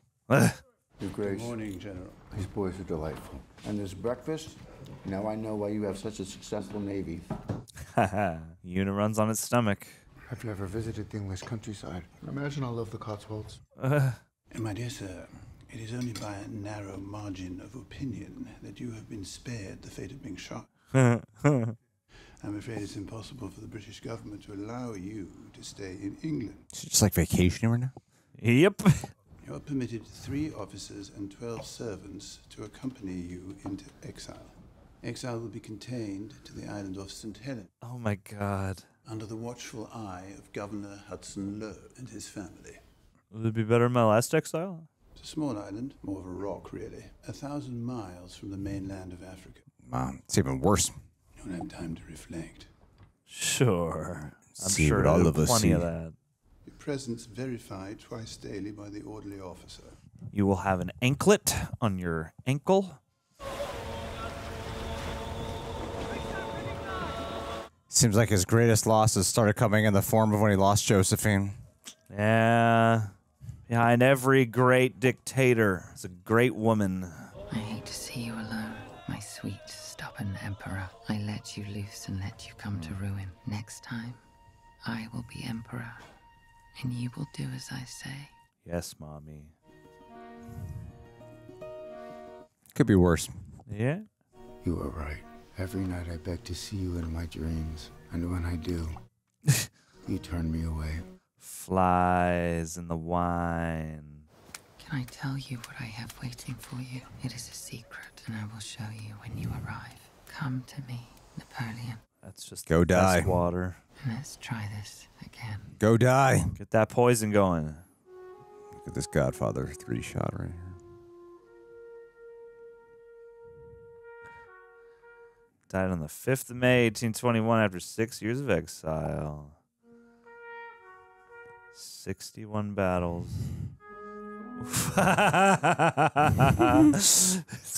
Your Grace. Good morning, General. These boys are delightful. And this breakfast? Now I know why you have such a successful navy. Haha, Una runs on its stomach. Have you ever visited the English countryside? I imagine I love the Cotswolds. My dear sir, it is only by a narrow margin of opinion that you have been spared the fate of being shot. I'm afraid it's impossible for the British government to allow you to stay in England. It's just like vacationing right now? Yep. You are permitted 3 officers and 12 servants to accompany you into exile. Exile will be contained to the island of St. Helena. Oh my God. Under the watchful eye of Governor Hudson Lowe and his family. Would it be better than my last exile? It's a small island, more of a rock really, 1,000 miles from the mainland of Africa. Mom, it's even worse. You don't have time to reflect. Sure. I'm sure all of us see that. Your presence verified twice daily by the orderly officer. You will have an anklet on your ankle. Seems like his greatest losses started coming in the form of when he lost Josephine. Yeah. Behind every great dictator is a great woman. I hate to see you alone, my sweet, stubborn emperor. I let you loose and let you come to ruin. Next time, I will be emperor, and you will do as I say. Yes, mommy. Could be worse. Yeah? You are right. Every night I beg to see you in my dreams, and when I do, you turn me away. Flies in the wine. Can I tell you what I have waiting for you? It is a secret, and I will show you when you arrive. Come to me, Napoleon. That's just go die. Water. Let's try this again. Go die. Get that poison going. Look at this Godfather 3 shot right here. Died on the 5th of May, 1821, after 6 years of exile. 61 battles. It's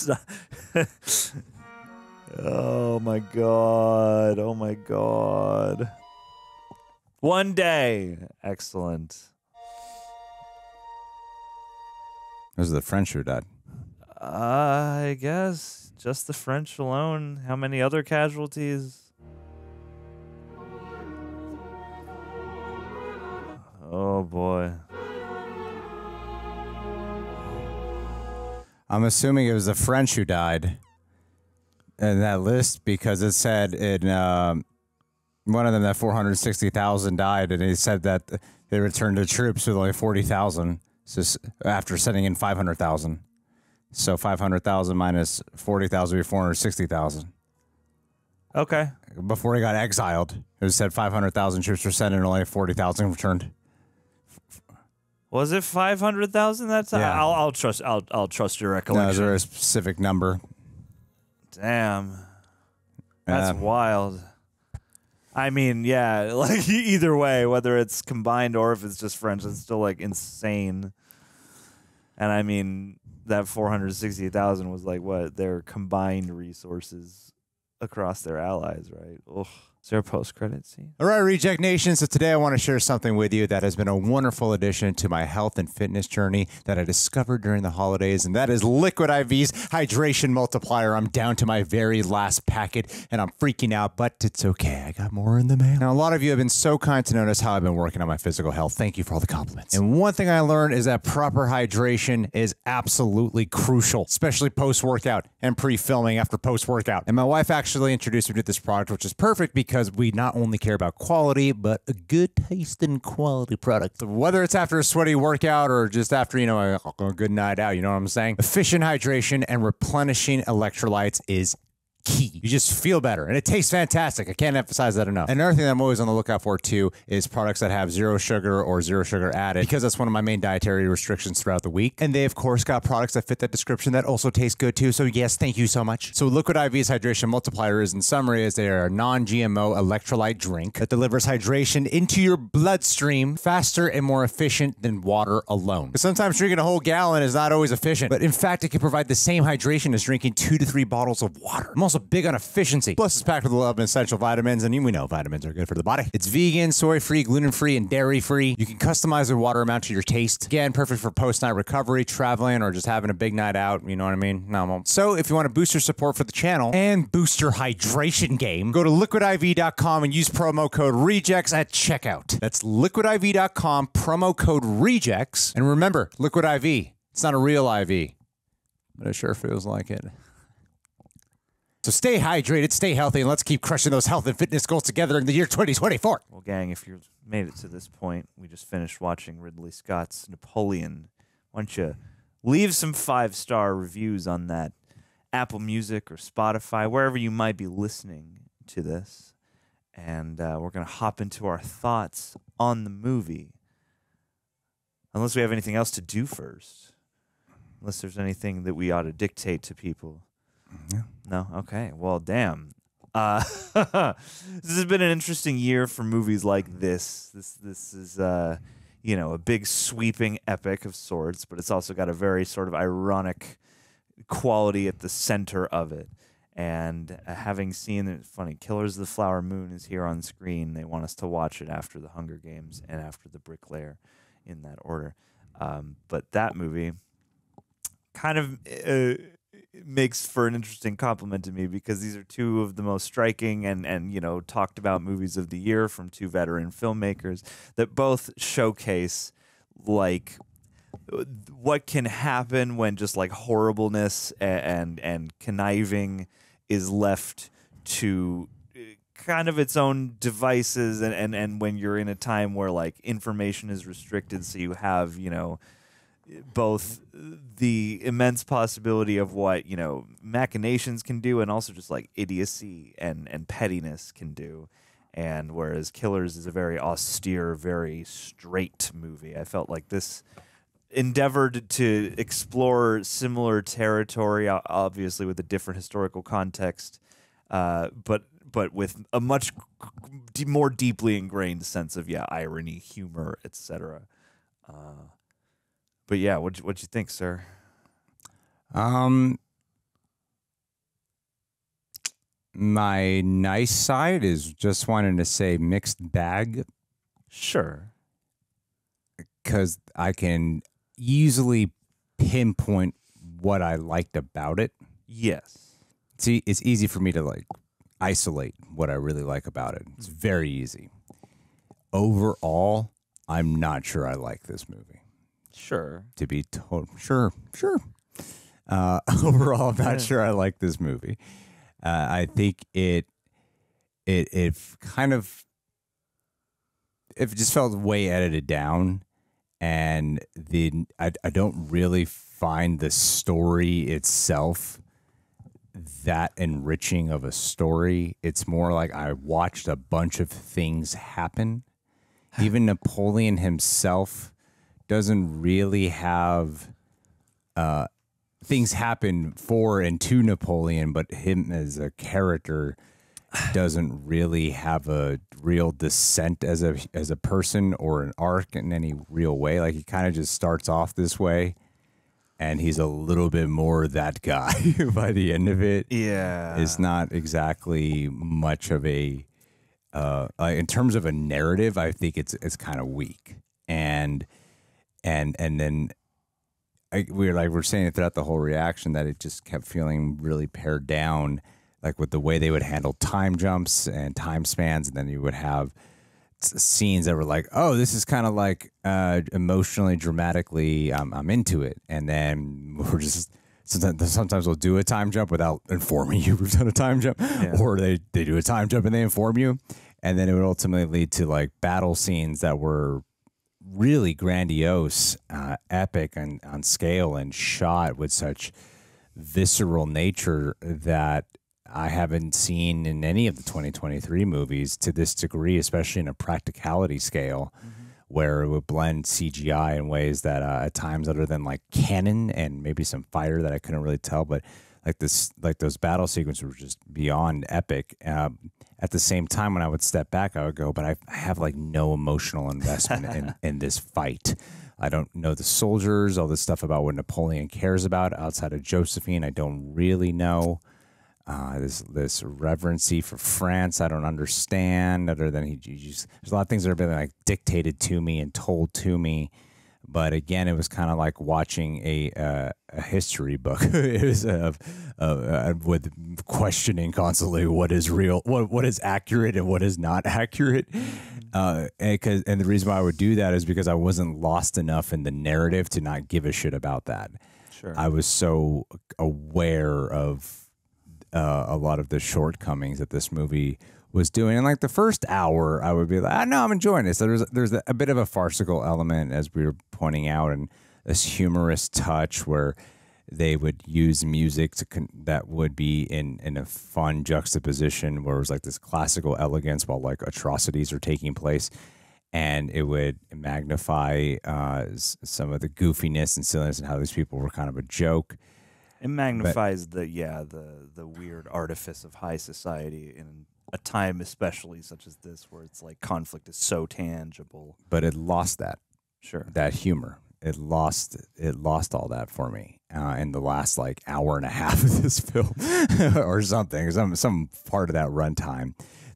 not Oh my god. Oh my god. One day. Excellent. Those are the French who died. I guess just the French alone. How many other casualties? Oh boy. I'm assuming it was the French who died in that list because it said in one of them that 460,000 died, and it said that they returned to troops with only 40,000 after sending in 500,000. So 500,000 minus 40,000 would be 460,000. Okay. Before he got exiled, it said 500,000 troops were sent and only 40,000 returned. Was it 500,000 that time? Yeah. I'll trust your recollection. No, is there a specific number? Damn, that's wild. I mean, yeah, like either way, whether it's combined or if it's just French, it's still like insane. And I mean, that 460,000 was like what their combined resources across their allies, right? Ugh. Is there a post-credit scene? All right, Reject Nation. So today I want to share something with you that has been a wonderful addition to my health and fitness journey that I discovered during the holidays, and that is Liquid IV's Hydration Multiplier. I'm down to my very last packet, and I'm freaking out, but it's okay. I got more in the mail. Now, a lot of you have been so kind to notice how I've been working on my physical health. Thank you for all the compliments. And one thing I learned is that proper hydration is absolutely crucial, especially post-workout and pre-filming after post-workout. And my wife actually introduced me to this product, which is perfect because we not only care about quality, but a good taste and quality product. So whether it's after a sweaty workout or just after, you know, a good night out, you know what I'm saying? Efficient hydration and replenishing electrolytes is key. You just feel better, and it tastes fantastic. I can't emphasize that enough. Another thing that I'm always on the lookout for, too, is products that have zero sugar or zero sugar added, because that's one of my main dietary restrictions throughout the week. And they, of course, got products that fit that description that also taste good, too. So, yes, thank you so much. So, Liquid IV's Hydration Multiplier is, in summary, is they are a non-GMO electrolyte drink that delivers hydration into your bloodstream faster and more efficient than water alone. But sometimes drinking a whole gallon is not always efficient, but in fact, it can provide the same hydration as drinking 2 to 3 bottles of water. I'm also big on efficiency. Plus, it's packed with a lot of essential vitamins, and we know vitamins are good for the body. It's vegan, soy-free, gluten-free, and dairy-free. You can customize the water amount to your taste. Again, perfect for post-night recovery, traveling, or just having a big night out. You know what I mean? Normal. So, if you want to boost your support for the channel and boost your hydration game, go to liquidiv.com and use promo code REJECTS at checkout. That's liquidiv.com, promo code REJECTS. And remember, Liquid IV. It's not a real IV, but it sure feels like it. So stay hydrated, stay healthy, and let's keep crushing those health and fitness goals together in the year 2024. Well, gang, if you've made it to this point, we just finished watching Ridley Scott's Napoleon. Why don't you leave some 5-star reviews on that Apple Music or Spotify, wherever you might be listening to this. And we're going to hop into our thoughts on the movie. Unless we have anything else to do first. Unless there's anything that we ought to dictate to people. Yeah. No? Okay. Well, damn. This has been an interesting year for movies like this. This is, you know, a big sweeping epic of sorts, but it's also got a very sort of ironic quality at the center of it. And having seen it, funny, Killers of the Flower Moon is here on screen. They want us to watch it after The Hunger Games and after The Bricklayer in that order. But that movie kind of... It makes for an interesting compliment to me because these are two of the most striking and you know talked about movies of the year from two veteran filmmakers that both showcase like what can happen when just like horribleness and conniving is left to kind of its own devices and when you're in a time where like information is restricted, so you have, you know, both the immense possibility of what, you know, machinations can do, and also just like idiocy and pettiness can do. And whereas Killers is a very austere, very straight movie, I felt like this endeavored to explore similar territory, obviously with a different historical context, but with a much more deeply ingrained sense of, yeah, irony, humor, etc. But yeah, what'd you think, sir? My nice side is just wanting to say mixed bag. Sure. Because I can easily pinpoint what I liked about it. Yes. See, it's easy for me to like isolate what I really like about it. It's very easy. Overall, I'm not sure I like this movie. Sure. To be told, sure. Overall, I'm not sure I like this movie. I think it kind of, it just felt way edited down, and I don't really find the story itself that enriching of a story. It's more like I watched a bunch of things happen. Even Napoleon himself doesn't really have things happen for and to Napoleon, but him as a character doesn't really have a real descent as a person or an arc in any real way. Like, he kind of just starts off this way, and he's a little bit more that guy by the end of it. Yeah. It's not exactly much of a... in terms of a narrative, I think it's kind of weak. And then we're saying it throughout the whole reaction that it just kept feeling really pared down, like with the way they would handle time jumps and time spans, and then you would have scenes that were like, oh, this is kind of like emotionally, dramatically, I'm into it. And then we're just, sometimes we'll do a time jump without informing you we've done a time jump, or they do a time jump and they inform you. And then it would ultimately lead to like battle scenes that were really grandiose, epic and on scale, and shot with such visceral nature that I haven't seen in any of the 2023 movies to this degree, especially in a practicality scale, where it would blend CGI in ways that at times, other than like cannon and maybe some fire that I couldn't really tell, but like those battle sequences were just beyond epic. At the same time, when I would step back, I would go, but I have like no emotional investment in this fight. I don't know the soldiers, all this stuff about what Napoleon cares about outside of Josephine. I don't really know. This reverency for France, I don't understand, other than he just, there's a lot of things that have been like dictated to me and told to me. But again, it was kind of like watching a history book. It was with questioning constantly what is real, what is accurate, and what is not accurate. And the reason why I would do that is because I wasn't lost enough in the narrative to not give a shit about that. Sure. I was so aware of a lot of the shortcomings that this movie was doing, and like the first hour, I would be like, "Ah, no, I'm enjoying this." There's a bit of a farcical element, as we were pointing out, and this humorous touch where they would use music to that would be in a fun juxtaposition, where it was like this classical elegance while like atrocities are taking place, and it would magnify some of the goofiness and silliness and how these people were kind of a joke. It magnifies the weird artifice of high society in a time especially such as this, where it's like conflict is so tangible. But it lost that, that humor. It lost all that for me in the last like hour and a half of this film or something. Some part of that runtime.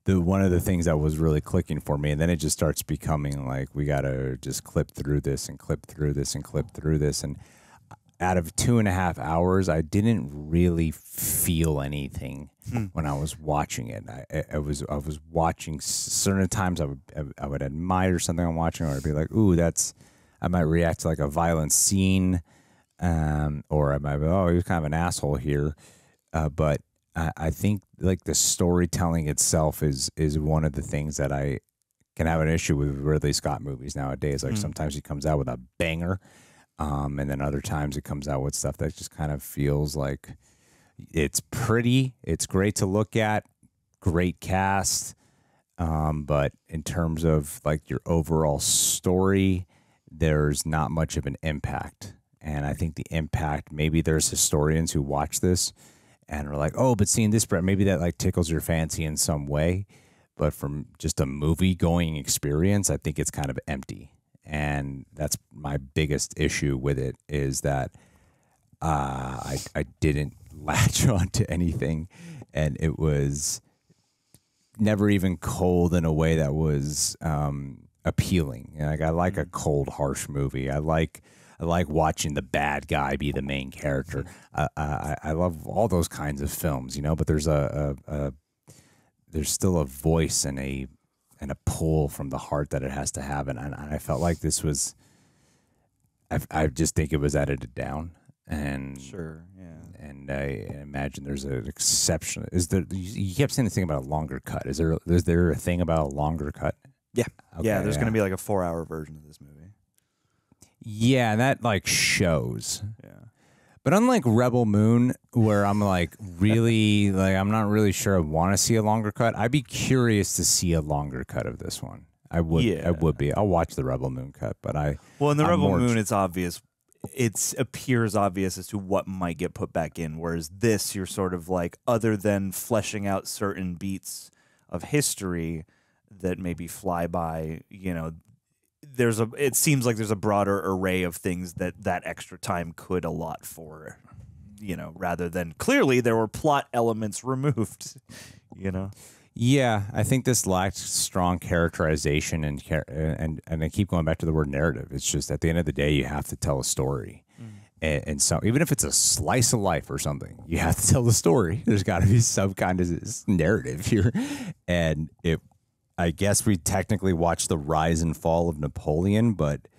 One of the things that was really clicking for me, and then it just starts becoming like, we gotta just clip through this and clip through this and clip through this, and out of 2.5 hours, I didn't really feel anything when I was watching it. I was watching certain times. I would admire something I'm watching, or I'd be like, "Ooh, that's." I might react to like a violent scene, or I might be, "Oh, he was kind of an asshole here." But I think like the storytelling itself is one of the things that I can have an issue with Ridley Scott movies nowadays. Like sometimes he comes out with a banger. And then other times it comes out with stuff that just kind of feels like it's pretty, it's great to look at, great cast, but in terms of like your overall story, there's not much of an impact. And I think the impact, maybe there's historians who watch this and are like, oh, but seeing this, maybe that like tickles your fancy in some way. But from just a movie going experience, I think it's kind of empty. And that's my biggest issue with it, is that I didn't latch on to anything, and it was never even cold in a way that was appealing. Like, I like a cold, harsh movie. I like watching the bad guy be the main character. I love all those kinds of films, you know. But there's there's still a voice and a pull from the heart that it has to have, and I felt like this was. I just think it was edited down, and sure, yeah. And I imagine there's an exception. Is there? You kept saying the thing about a longer cut. Is there a thing about a longer cut? Yeah, okay, yeah. There's going to be like a 4-hour version of this movie. Yeah, that like shows. Yeah. But unlike Rebel Moon, where I'm like really like I'm not really sure I want to see a longer cut. I'd be curious to see a longer cut of this one. I would. Yeah. I would be. I'll watch the Rebel Moon cut, but I well in the I'm Rebel Moon it's obvious. It appears obvious as to what might get put back in, whereas this you're sort of like other than fleshing out certain beats of history that maybe fly by, you know. There's a. It seems like there's a broader array of things that extra time could allot for, you know, rather than clearly there were plot elements removed, you know. Yeah, I think this lacked strong characterization and I keep going back to the word narrative. It's just at the end of the day, you have to tell a story, and so even if it's a slice of life or something, you have to tell the story. There's got to be some kind of narrative here, and it. I guess we technically watched the rise and fall of Napoleon, but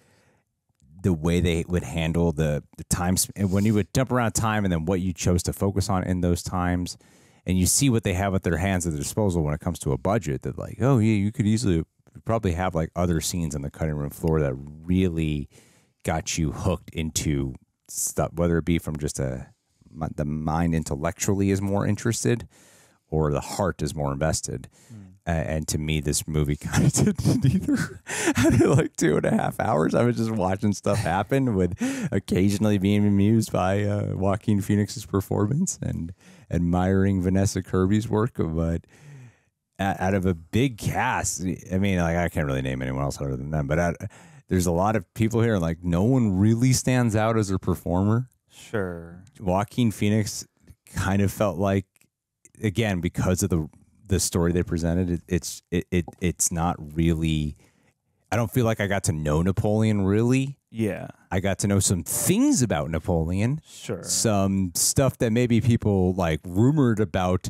the way they would handle the times and when you would jump around time and then what you chose to focus on in those times, and you see what they have at their hands at their disposal when it comes to a budget that like, oh yeah, you could easily probably have like other scenes on the cutting room floor that really got you hooked into stuff, whether it be from just the mind intellectually is more interested or the heart is more invested. And to me, this movie kind of didn't either. After like 2.5 hours, I was just watching stuff happen, with occasionally being amused by Joaquin Phoenix's performance and admiring Vanessa Kirby's work. But out of a big cast, I mean, like I can't really name anyone else other than them. But there's a lot of people here, and like no one really stands out as a performer. Sure, Joaquin Phoenix kind of felt like, again, because of the story they presented, it's not really. I don't feel like I got to know Napoleon really. Yeah, I got to know some things about Napoleon. Sure, some stuff that maybe people like rumored about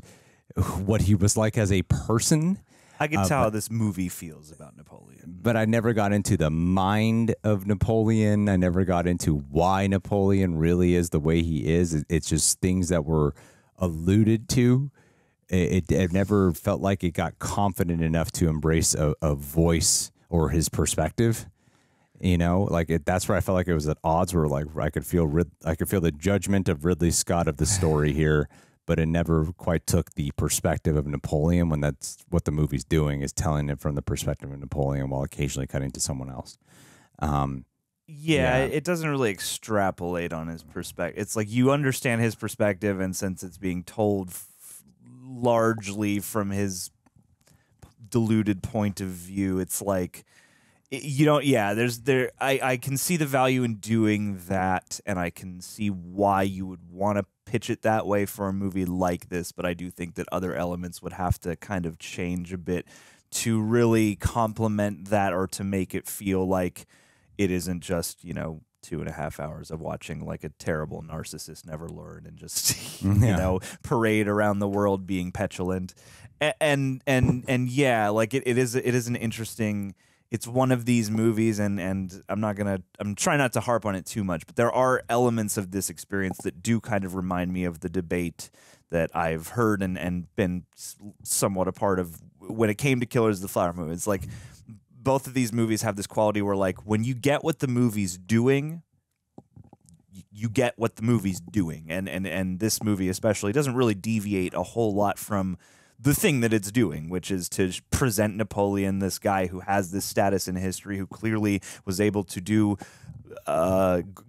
what he was like as a person. I can tell how this movie feels about Napoleon, but I never got into the mind of Napoleon. I never got into why Napoleon really is the way he is. It's just things that were alluded to. It never felt like it got confident enough to embrace a voice or his perspective, you know. Like that's where I felt like it was at odds. Where like I could feel the judgment of Ridley Scott of the story here, but it never quite took the perspective of Napoleon. When that's what the movie's doing, is telling it from the perspective of Napoleon while occasionally cutting to someone else. Yeah, it doesn't really extrapolate on his perspective. It's like you understand his perspective, and since it's being told largely from his deluded point of view, it's like you don't. Yeah, I can see the value in doing that, and I can see why you would want to pitch it that way for a movie like this. But I do think that other elements would have to kind of change a bit to really complement that, or to make it feel like it isn't just, you know, 2.5 hours of watching like a terrible narcissist never learn and just you know parade around the world being petulant and yeah, like it is an interesting, it's one of these movies, and I'm trying not to harp on it too much, but there are elements of this experience that do kind of remind me of the debate that I've heard and been somewhat a part of when it came to Killers of the Flower Moon. It's like both of these movies have this quality where, like, when you get what the movie's doing, you get what the movie's doing, and this movie especially doesn't really deviate a whole lot from the thing that it's doing, which is to present Napoleon, this guy who has this status in history, who clearly was able to do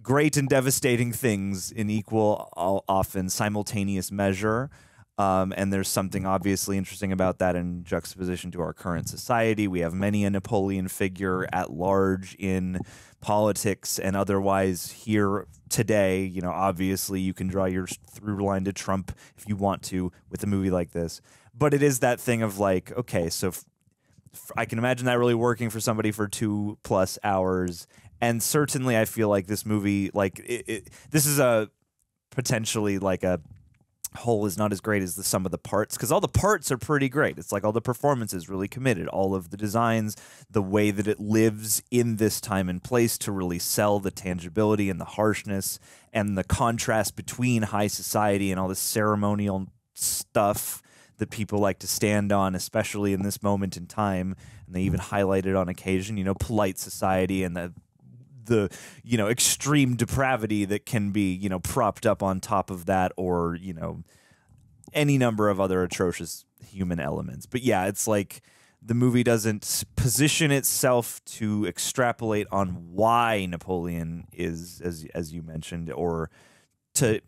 great and devastating things in equal, often simultaneous measure. And there's something obviously interesting about that in juxtaposition to our current society. We have many a Napoleon figure at large in politics and otherwise here today. You know, obviously you can draw your through line to Trump if you want to with a movie like this. But it is that thing of like, okay, so I can imagine that really working for somebody for 2+ hours. And certainly I feel like this movie, like this is a potentially like a whole is not as great as the sum of the parts, because all the parts are pretty great. It's like all the performances really committed, all of the designs, the way that it lives in this time and place to really sell the tangibility and the harshness and the contrast between high society and all this ceremonial stuff that people like to stand on, especially in this moment in time. And they even highlight it on occasion, you know, polite society and the you know, extreme depravity that can be, you know, propped up on top of that, or, you know, any number of other atrocious human elements. But yeah, it's like the movie doesn't position itself to extrapolate on why Napoleon is, as you mentioned, or to...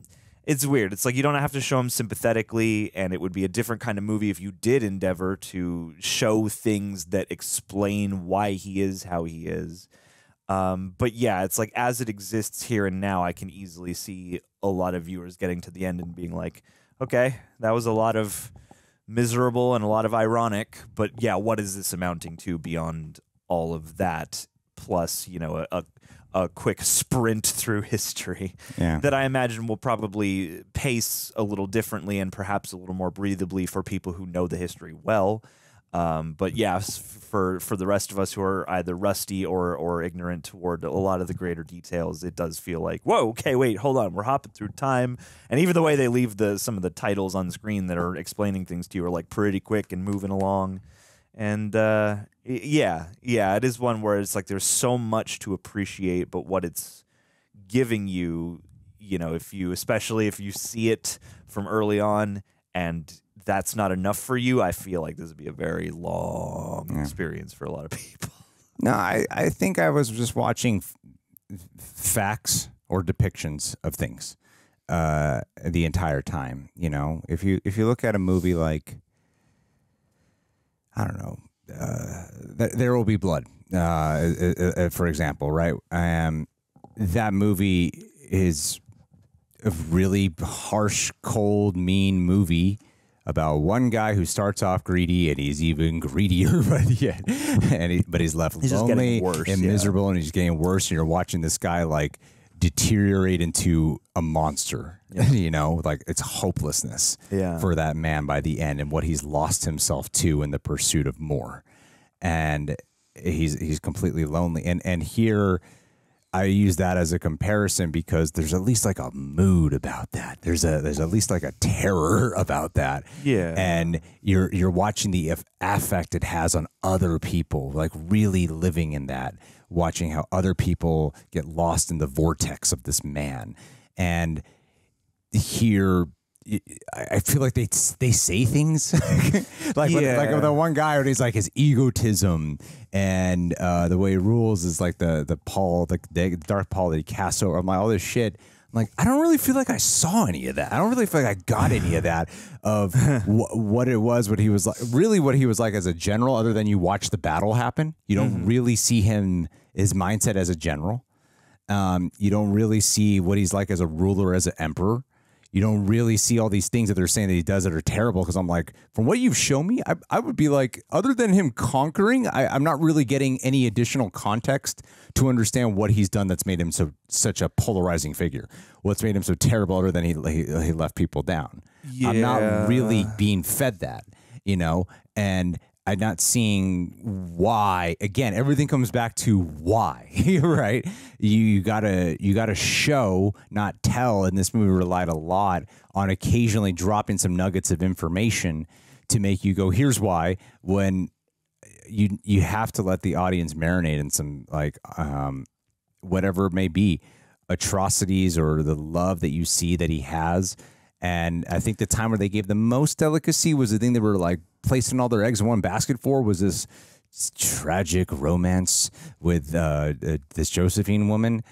It's weird. It's like you don't have to show him sympathetically, and it would be a different kind of movie if you did endeavor to show things that explain why he is how he is. But yeah, it's like as it exists here and now, I can easily see a lot of viewers getting to the end and being like, okay, that was a lot of miserable and a lot of ironic, but yeah, what is this amounting to beyond all of that? Plus, you know, a quick sprint through history that I imagine will probably pace a little differently and perhaps a little more breathable for people who know the history well. But yeah, for the rest of us who are either rusty or ignorant toward a lot of the greater details, it does feel like, whoa, okay, wait, hold on, we're hopping through time. And even the way they leave some of the titles on screen that are explaining things to you are like pretty quick and moving along. And yeah, it is one where it's like there's so much to appreciate, but what it's giving you, you know, especially if you see it from early on and that's not enough for you, I feel like this would be a very long experience for a lot of people. No, I think I was just watching facts or depictions of things the entire time. You know, if you look at a movie like, I don't know, There Will Be Blood, for example, right? That movie is a really harsh, cold, mean movie about one guy who starts off greedy and he's even greedier by the end, but he's left lonely and miserable, and he's getting worse, and you're watching this guy like deteriorate into a monster, you know, like it's hopelessness for that man by the end, and what he's lost himself to in the pursuit of more, and he's completely lonely. And here I use that as a comparison because there's at least like a mood about that. There's at least like a terror about that. Yeah, and you're watching the affect it has on other people, like really living in that. Watching how other people get lost in the vortex of this man. And here, I feel like they say things like with the one guy, where he's like his egotism and the way he rules is like the Paul, the dark Paul that he casts over. I'm like, all this shit. I'm like, I don't really feel like I saw any of that. I don't really feel like I got any of that of what it was, what he was like, really what he was like as a general, other than you watch the battle happen. You don't really see his mindset as a general. You don't really see what he's like as a ruler, as an emperor. You don't really see all these things that they're saying that he does that are terrible. Because I'm like, from what you've shown me, I would be like, other than him conquering, I'm not really getting any additional context to understand what he's done that's made him such a polarizing figure. What's made him so terrible, other than he left people down. Yeah. I'm not really being fed that, you know, and I'm not seeing why. Again, everything comes back to why, right? You gotta show, not tell. And this movie relied a lot on occasionally dropping some nuggets of information to make you go, "Here's why." When you have to let the audience marinate in some like whatever it may be. atrocities or the love that you see that he has. And I think the time where they gave the most delicacy was the thing they were like placing all their eggs in one basket for was this tragic romance with this Josephine woman,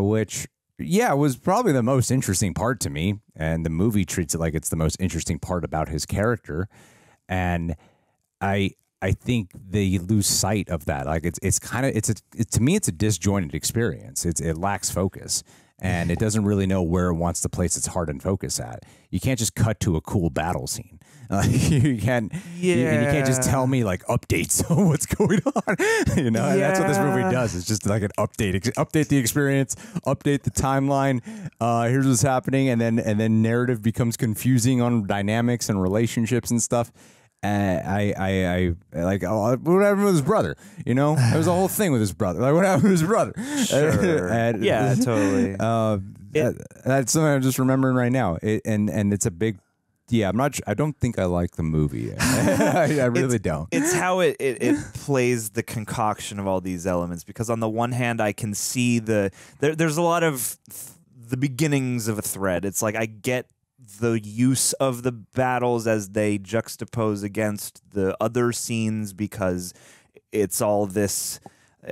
which, yeah, was probably the most interesting part to me. And the movie treats it like it's the most interesting part about his character. And I think they lose sight of that. Like it's to me, it's a disjointed experience. It lacks focus. And it doesn't really know where it wants to place its heart and focus at. You can't just cut to a cool battle scene. You can't just tell me like updates on what's going on. You know, and that's what this movie does. It's just like an update the experience, update the timeline. Here's what's happening, and then narrative becomes confusing on dynamics and relationships and stuff. What happened with his brother? You know, there was a whole thing with his brother. Like, what happened with his brother? Sure. Yeah, totally. That's something I'm just remembering right now. And it's a big. Yeah, I'm not. I don't think I like the movie. I really don't. It's how it plays the concoction of all these elements. Because on the one hand, I can see there's a lot of the beginnings of a thread. It's like I get the use of the battles as they juxtapose against the other scenes, because it's all this,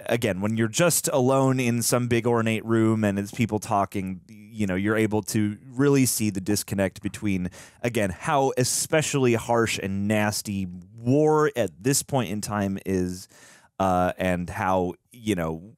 again, when you're just alone in some big ornate room and it's people talking, you know, you're able to really see the disconnect between, again, how especially harsh and nasty war at this point in time is, and how, you know,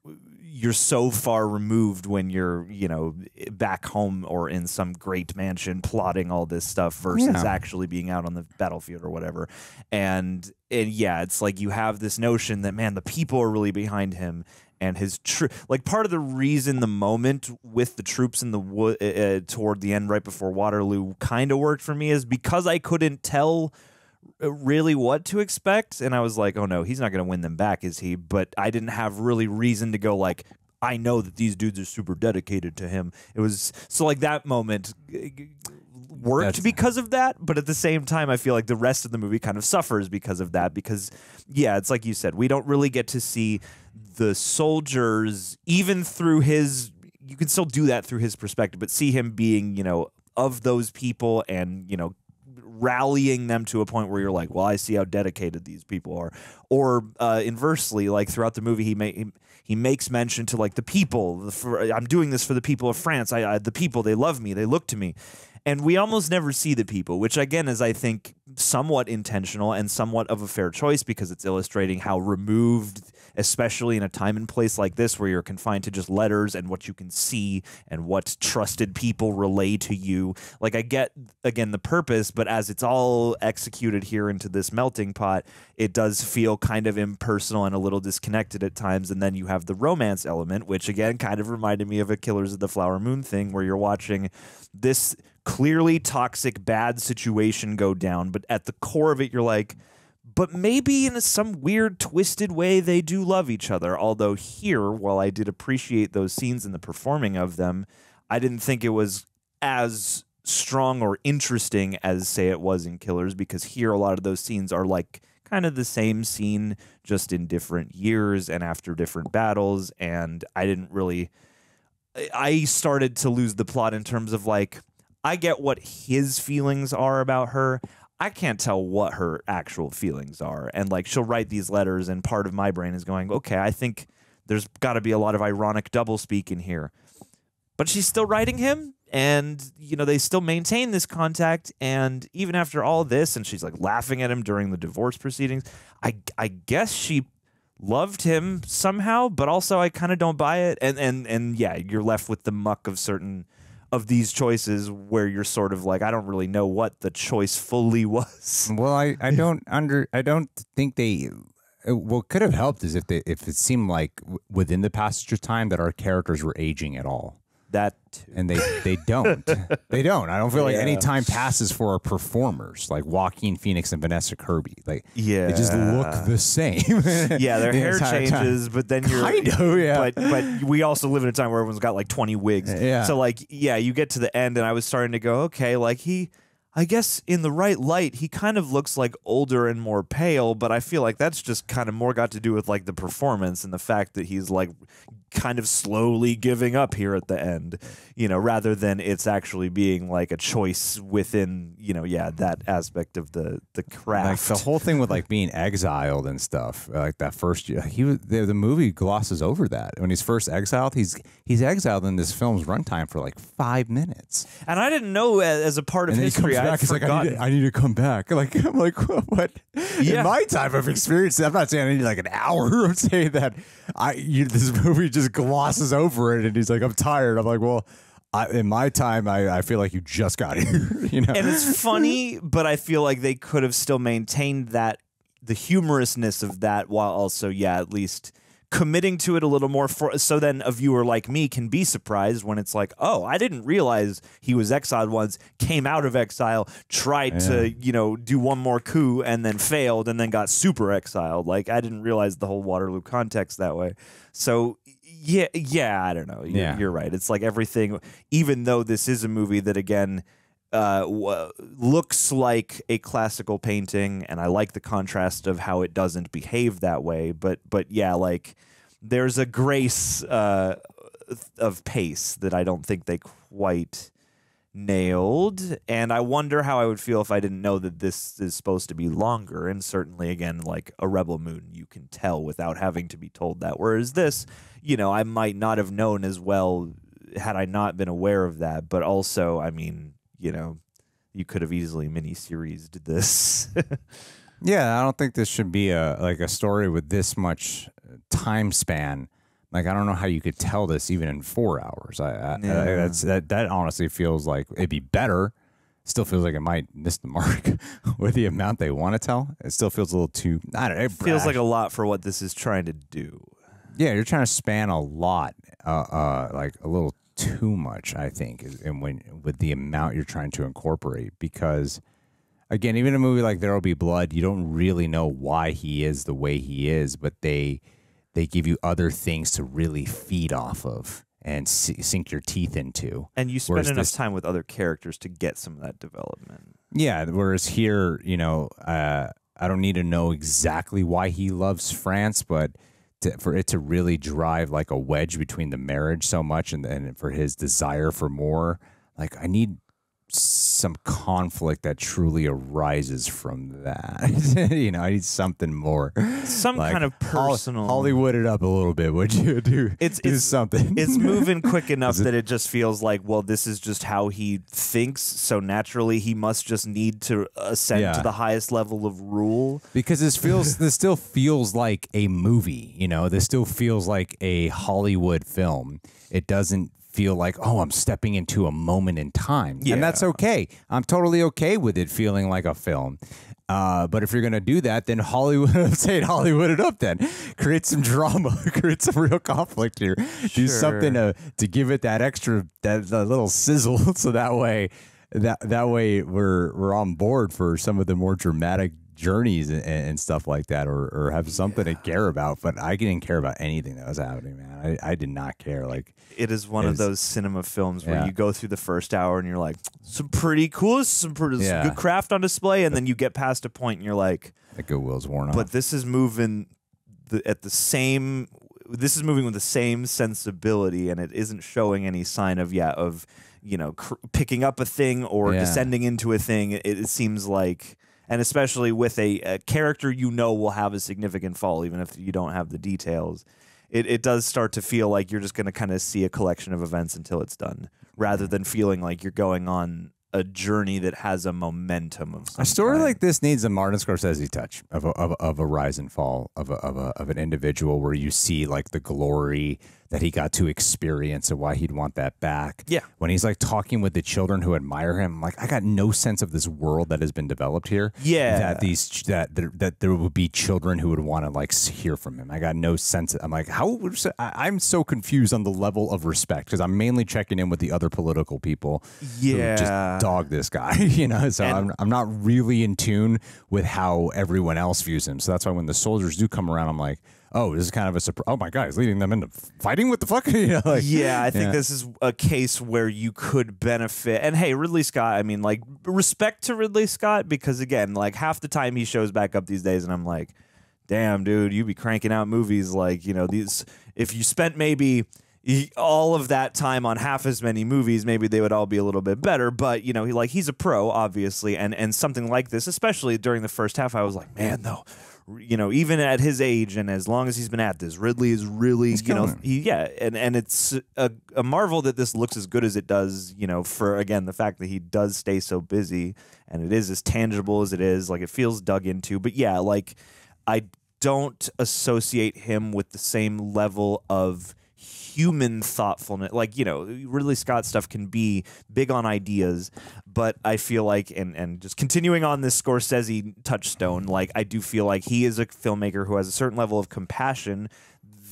you're so far removed when you're, you know, back home or in some great mansion plotting all this stuff versus actually being out on the battlefield or whatever. And yeah, it's like you have this notion that, man, the people are really behind him and his like part of the reason the moment with the troops in the wood toward the end right before Waterloo kind of worked for me is because I couldn't tell really what to expect, and I was like, oh no, he's not going to win them back, is he? But I didn't have really reason to go like, I know that these dudes are super dedicated to him. It was so like that moment worked because of that, but at the same time I feel like the rest of the movie kind of suffers because of that, because yeah, it's like you said, we don't really get to see the soldiers, even through his, you can still do that through his perspective, but see him being, you know, of those people and, you know, rallying them to a point where you're like, well, I see how dedicated these people are. Or inversely, like throughout the movie, he makes mention to like the people. I'm doing this for the people of France. The people, they love me. They look to me. And we almost never see the people, which again is, I think, somewhat intentional and somewhat of a fair choice, because it's illustrating how removed, especially in a time and place like this where you're confined to just letters and what you can see and what trusted people relay to you. Like, I get, again, the purpose, but as it's all executed here into this melting pot, it does feel kind of impersonal and a little disconnected at times. And then you have the romance element, which again kind of reminded me of a Killers of the Flower Moon thing, where you're watching this clearly toxic, bad situation go down, but at the core of it, you're like, but maybe in some weird, twisted way, they do love each other. Although here, while I did appreciate those scenes and the performing of them, I didn't think it was as strong or interesting as, say, it was in Killers, because here a lot of those scenes are like kind of the same scene, just in different years and after different battles, and I didn't really... I started to lose the plot in terms of, like, I get what his feelings are about her. I can't tell what her actual feelings are. And like, she'll write these letters and part of my brain is going, okay, I think there's got to be a lot of ironic doublespeak in here. But she's still writing him, and you know, they still maintain this contact, and even after all this, and she's like laughing at him during the divorce proceedings. I guess she loved him somehow, but also I kind of don't buy it. And yeah, you're left with the muck of certain of these choices where you're sort of like, I don't really know what the choice fully was. Well, I don't think they, what could have helped is if it seemed like within the passage of time that our characters were aging at all. That too. And they don't. They don't. I don't feel like any time passes for our performers, like Joaquin Phoenix and Vanessa Kirby. Like, they just look the same. Yeah, their hair changes, but then you're But we also live in a time where everyone's got like 20 wigs. Yeah. So like, yeah, you get to the end, and I was starting to go, okay, like I guess in the right light, he kind of looks like older and more pale, but I feel like that's just kind of more got to do with like the performance and the fact that he's like kind of slowly giving up here at the end, you know, rather than it's actually being like a choice within, you know, yeah, that aspect of the craft. Like the whole thing with like being exiled and stuff, like that first year, the movie glosses over that. When he's first exiled, he's exiled in this film's runtime for like 5 minutes. And I didn't know as a part of history, I had forgotten. Like, I need to come back. Like, I'm like, what? Yeah. In my type of experience, I'm not saying I need like an hour. I'm saying that this movie just glosses over it, and he's like, I'm tired. I'm like, well, in my time, I feel like you just got here, you know. And it's funny, but I feel like they could have still maintained that, the humorousness of that, while also, yeah, at least committing to it a little more, so then a viewer like me can be surprised when it's like, oh, I didn't realize he was exiled once, came out of exile, tried to, you know, do one more coup and then failed and then got super exiled. Like, I didn't realize the whole Waterloo context that way. So yeah, I don't know. You're right. It's like everything, even though this is a movie that, again, looks like a classical painting, and I like the contrast of how it doesn't behave that way, but yeah, like there's a grace of pace that I don't think they quite nailed, and I wonder how I would feel if I didn't know that this is supposed to be longer. And certainly, again, like a Rebel Moon, you can tell without having to be told that, whereas this, you know, I might not have known as well had I not been aware of that. But also, I mean, you know, you could have easily mini-seriesed this. Yeah, I don't think this should be a story with this much time span. Like, I don't know how you could tell this even in 4 hours. That honestly feels like it'd be better. Still feels like it might miss the mark with the amount they want to tell. It still feels a little too, I don't know, it feels like a lot for what this is trying to do. Yeah, you're trying to span a lot, like a little too much, I think, and with the amount you're trying to incorporate, because again, even a movie like There Will Be Blood, you don't really know why he is the way he is, but they give you other things to really feed off of and sink your teeth into, and you spend enough time with other characters to get some of that development. Yeah, whereas here, you know, I don't need to know exactly why he loves France, but for it to really drive like a wedge between the marriage so much and for his desire for more, like, I need some conflict that truly arises from that. You know, I need something more. Some like, kind of personal. Hollywood it up a little bit, would you? It's something. It's moving quick enough that it just feels like, well, this is just how he thinks. So naturally, he must just need to ascend to the highest level of rule. Because this still feels like a movie. You know, this still feels like a Hollywood film. It doesn't feel like, oh, I'm stepping into a moment in time. Yeah. And that's okay. I'm totally okay with it feeling like a film. But if you're going to do that, then Hollywood, I'm saying Hollywood it up then. Create some drama. Create some real conflict here. Sure. Do something to give it that extra, that little sizzle. So that way we're on board for some of the more dramatic journeys and stuff like that, or have something to care about. But I didn't care about anything that was happening, man. I did not care. Like, it is one of those cinema films where you go through the first hour and you're like, some pretty cool, some good craft on display, and then you get past a point and you're like, the goodwill's worn off. But this is moving moving with the same sensibility, and it isn't showing any sign of of, you know, picking up a thing or descending into a thing. It seems like. And especially with a character you know will have a significant fall, even if you don't have the details, it does start to feel like you're just going to kind of see a collection of events until it's done, rather than feeling like you're going on a journey that has a momentum of some. A story kind. Like this needs a Martin Scorsese touch of a rise and fall of an individual, where you see like the glory that he got to experience and why he'd want that back. Yeah. When he's like talking with the children who admire him, I'm like, I got no sense of this world that has been developed here. Yeah. That there would be children who would want to like hear from him. I got no sense. I'm like, I'm so confused on the level of respect, because I'm mainly checking in with the other political people. Yeah. Who just dog this guy, you know, so I'm not really in tune with how everyone else views him. So that's why when the soldiers do come around, I'm like, oh, this is kind of a surprise. Oh my God, he's leading them into fighting? What the fuck? You know, like, yeah, I think this is a case where you could benefit. And hey, Ridley Scott, I mean, like, respect to Ridley Scott, because again, like half the time he shows back up these days and I'm like, damn, dude, you'd be cranking out movies like, you know, these, if you spent maybe all of that time on half as many movies, maybe they would all be a little bit better. But, you know, he, like, he's a pro, obviously, and something like this, especially during the first half, I was like, man, though, you know, even at his age and as long as he's been at this, Ridley is really, you know, he, yeah, and it's a marvel that this looks as good as it does, you know, for, again, the fact that he does stay so busy and it is as tangible as it is, like, it feels dug into. But, yeah, like, I don't associate him with the same level of human thoughtfulness. Like, you know, Ridley Scott stuff can be big on ideas, but I feel like, and just continuing on this Scorsese touchstone, like, I do feel like he is a filmmaker who has a certain level of compassion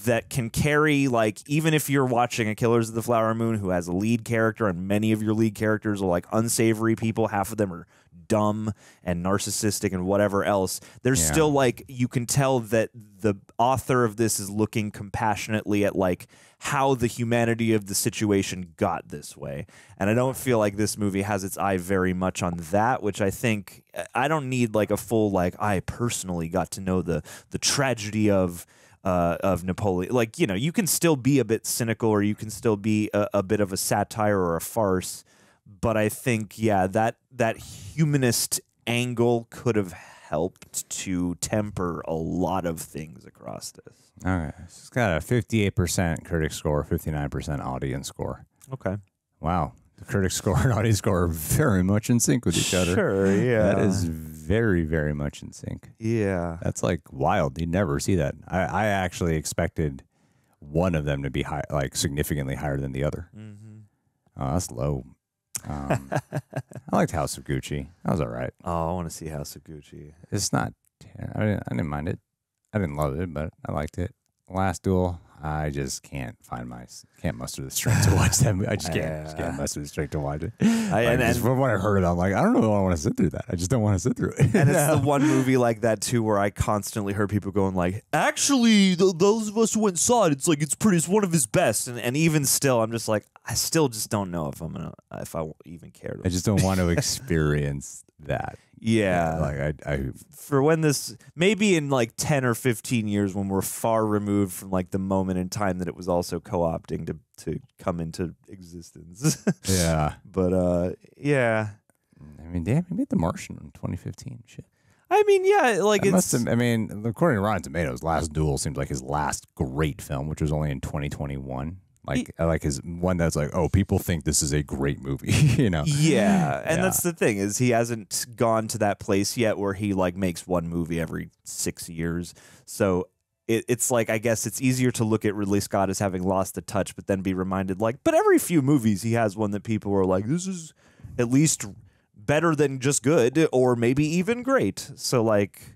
that can carry, like, even if you're watching a Killers of the Flower Moon who has a lead character, and many of your lead characters are, like, unsavory people, half of them are dumb and narcissistic and whatever else, there's still, like, you can tell that the author of this is looking compassionately at, like, how the humanity of the situation got this way. And I don't feel like this movie has its eye very much on that, which I think, I don't need, like, a full, like, I personally got to know the tragedy of Napoleon. Like, you know, you can still be a bit cynical, or you can still be a bit of a satire or a farce. But I think, yeah, that humanist angle could have helped to temper a lot of things across this. All right. So it's got a 58% critic score, 59% audience score. Okay. Wow. The critic score and audience score are very much in sync with each other. Sure, yeah. That is very, very much in sync. Yeah. That's, like, wild. You'd never see that. I actually expected one of them to be high, like, significantly higher than the other. Mm-hmm. Oh, that's low. I liked House of Gucci. That was all right. Oh, I want to see House of Gucci. It's not terrible. I didn't mind it. I didn't love it, but I liked it. Last Duel, I just can't muster the strength to watch that movie. I just can't muster the strength to watch it. And from what I heard, I'm like, I don't know if I want to sit through that. I just don't want to sit through it. And it's the one movie like that too, where I constantly heard people going like, actually, those of us who went and saw it, it's like, it's pretty, it's one of his best. And even still, I'm just like, I still just don't know if I'm gonna, if I even care. I just don't want to experience that. Yeah, like I for when this, maybe in like 10 or 15 years when we're far removed from like the moment in time that it was also co-opting to come into existence. Yeah. But yeah. I mean, damn, he made The Martian in 2015. Shit. I mean, yeah, like that it's. I mean, according to Rotten Tomatoes, Last Duel seems like his last great film, which was only in 2021. Like, I like his one that's like, oh, people think this is a great movie, you know? Yeah, and that's the thing, is he hasn't gone to that place yet where he, like, makes one movie every 6 years. So it's like, I guess it's easier to look at Ridley Scott as having lost the touch, but then be reminded, like, but every few movies he has one that people are like, this is at least better than just good, or maybe even great. So, like,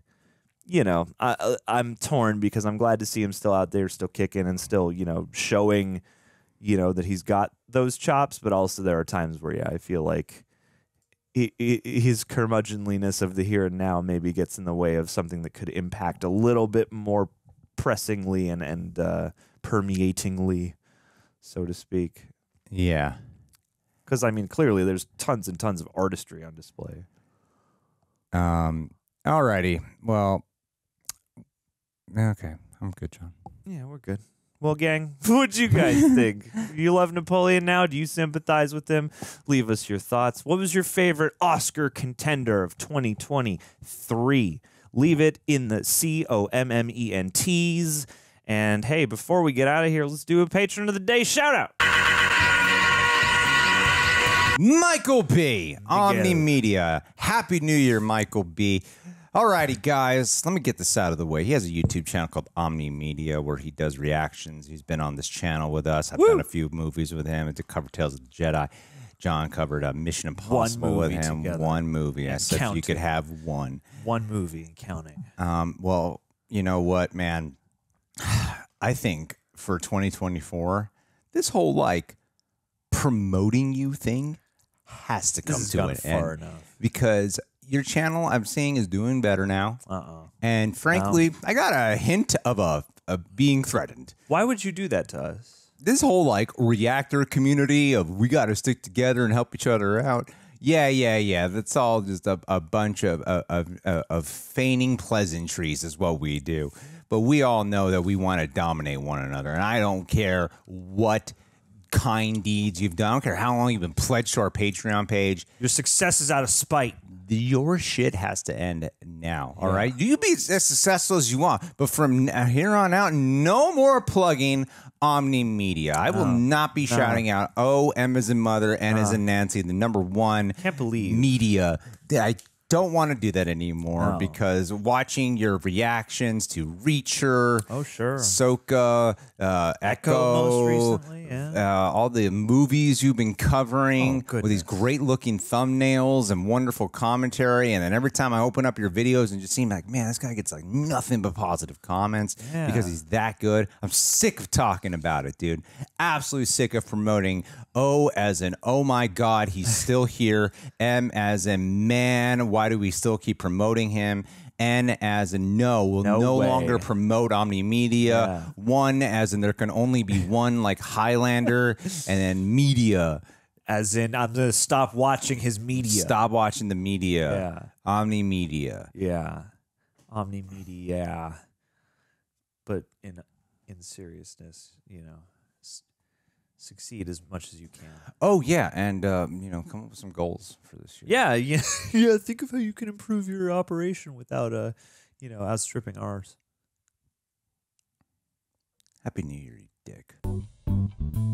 you know, I'm torn because I'm glad to see him still out there, still kicking and still, you know, showing, you know, that he's got those chops, but also there are times where, yeah, I feel like his curmudgeonliness of the here and now maybe gets in the way of something that could impact a little bit more pressingly and permeatingly, so to speak. Yeah. Because, I mean, clearly there's tons and tons of artistry on display. All righty. Well, okay. I'm good, John. Yeah, we're good. Well, gang, what'd you guys think? Do you love Napoleon now? Do you sympathize with him? Leave us your thoughts. What was your favorite Oscar contender of 2023? Leave it in the comments. And, hey, before we get out of here, let's do a Patron of the Day shout-out. Michael B. Omni Media. Happy New Year, Michael B. Alrighty, guys, let me get this out of the way. He has a YouTube channel called Omni Media where he does reactions. He's been on this channel with us. I've done a few movies with him. It's a cover Tales of the Jedi. John covered Mission Impossible with him. Together. One movie. I said if you could have one. One movie and counting. Well, you know what, man? I think for 2024, this whole, like, promoting you thing has to come to an end. Because your channel, I'm seeing, is doing better now. And frankly, I got a hint of a being threatened. Why would you do that to us? This whole, like, reactor community of we got to stick together and help each other out. Yeah. That's all just a bunch of feigning pleasantries is what we do. But we all know that we want to dominate one another. And I don't care what kind deeds you've done. I don't care how long you've been pledged to our Patreon page. Your success is out of spite. Your shit has to end now, all right? You be as successful as you want, but from here on out, no more plugging Omni Media. I will not be shouting out, oh, M as in mother, N as in Nancy, the #1 media. I don't want to do that anymore because watching your reactions to Reacher, Soka, Echo, most recently, all the movies you've been covering with these great looking thumbnails and wonderful commentary, and then every time I open up your videos and just seem like, man, this guy gets like nothing but positive comments because he's that good. I'm sick of talking about it, dude. Absolutely sick of promoting O as in oh my god, he's still here, M as in man, why do we still keep promoting him? N as in no, we'll no longer promote Omni Media. One as in there can only be one, like Highlander, and then media as in I'm gonna stop watching his media. Stop watching the media. Yeah. Omni Media. Yeah. Omni Media. But in seriousness, you know, succeed as much as you can. Oh yeah, and you know, come up with some goals for this year. Yeah. Think of how you can improve your operation without you know, outstripping ours. Happy New Year, you dick.